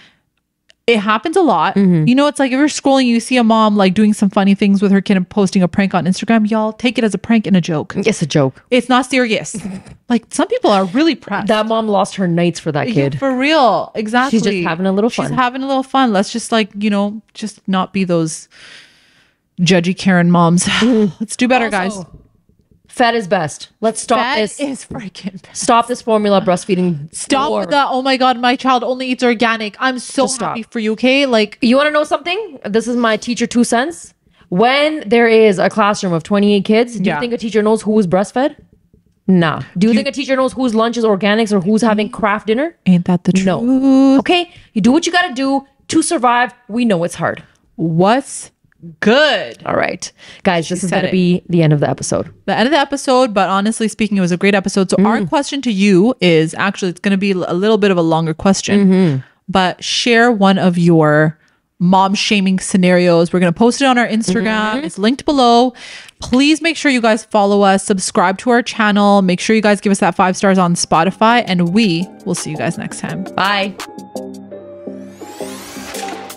it happens a lot. Mm-hmm. You know, it's like if you're scrolling, you see a mom like doing some funny things with her kid and posting a prank on Instagram. Y'all take it as a prank and a joke. It's a joke. It's not serious. Like some people are really proud. That mom lost her nights for that kid. Yeah, for real. Exactly. She's just having a little fun. She's having a little fun. Let's just like, you know, just not be those judgy Karen moms. Let's do better, also, guys. Fed is best. Let's stop Fed this. Fed is freaking best. Stop this formula breastfeeding. Stop war. the, oh my God, my child only eats organic. I'm so just happy stop. for you, okay? Like, you want to know something? This is my teacher two cents. When there is a classroom of twenty-eight kids, do yeah. you think a teacher knows who was breastfed? Nah. Do you, you think a teacher knows whose lunch is organics or who's having craft dinner? Ain't that the truth? No. Okay. You do what you got to do to survive. We know it's hard. What's good? All right. Guys, she this is going to be the end of the episode. The end of the episode, but honestly speaking, it was a great episode. So mm. our question to you is, actually, it's going to be a little bit of a longer question, mm-hmm. but share one of your mom shaming scenarios. We're going to post it on our Instagram. Mm-hmm. It's linked below. Please make sure you guys follow us, subscribe to our channel. Make sure you guys give us that five stars on Spotify, and we will see you guys next time. Bye.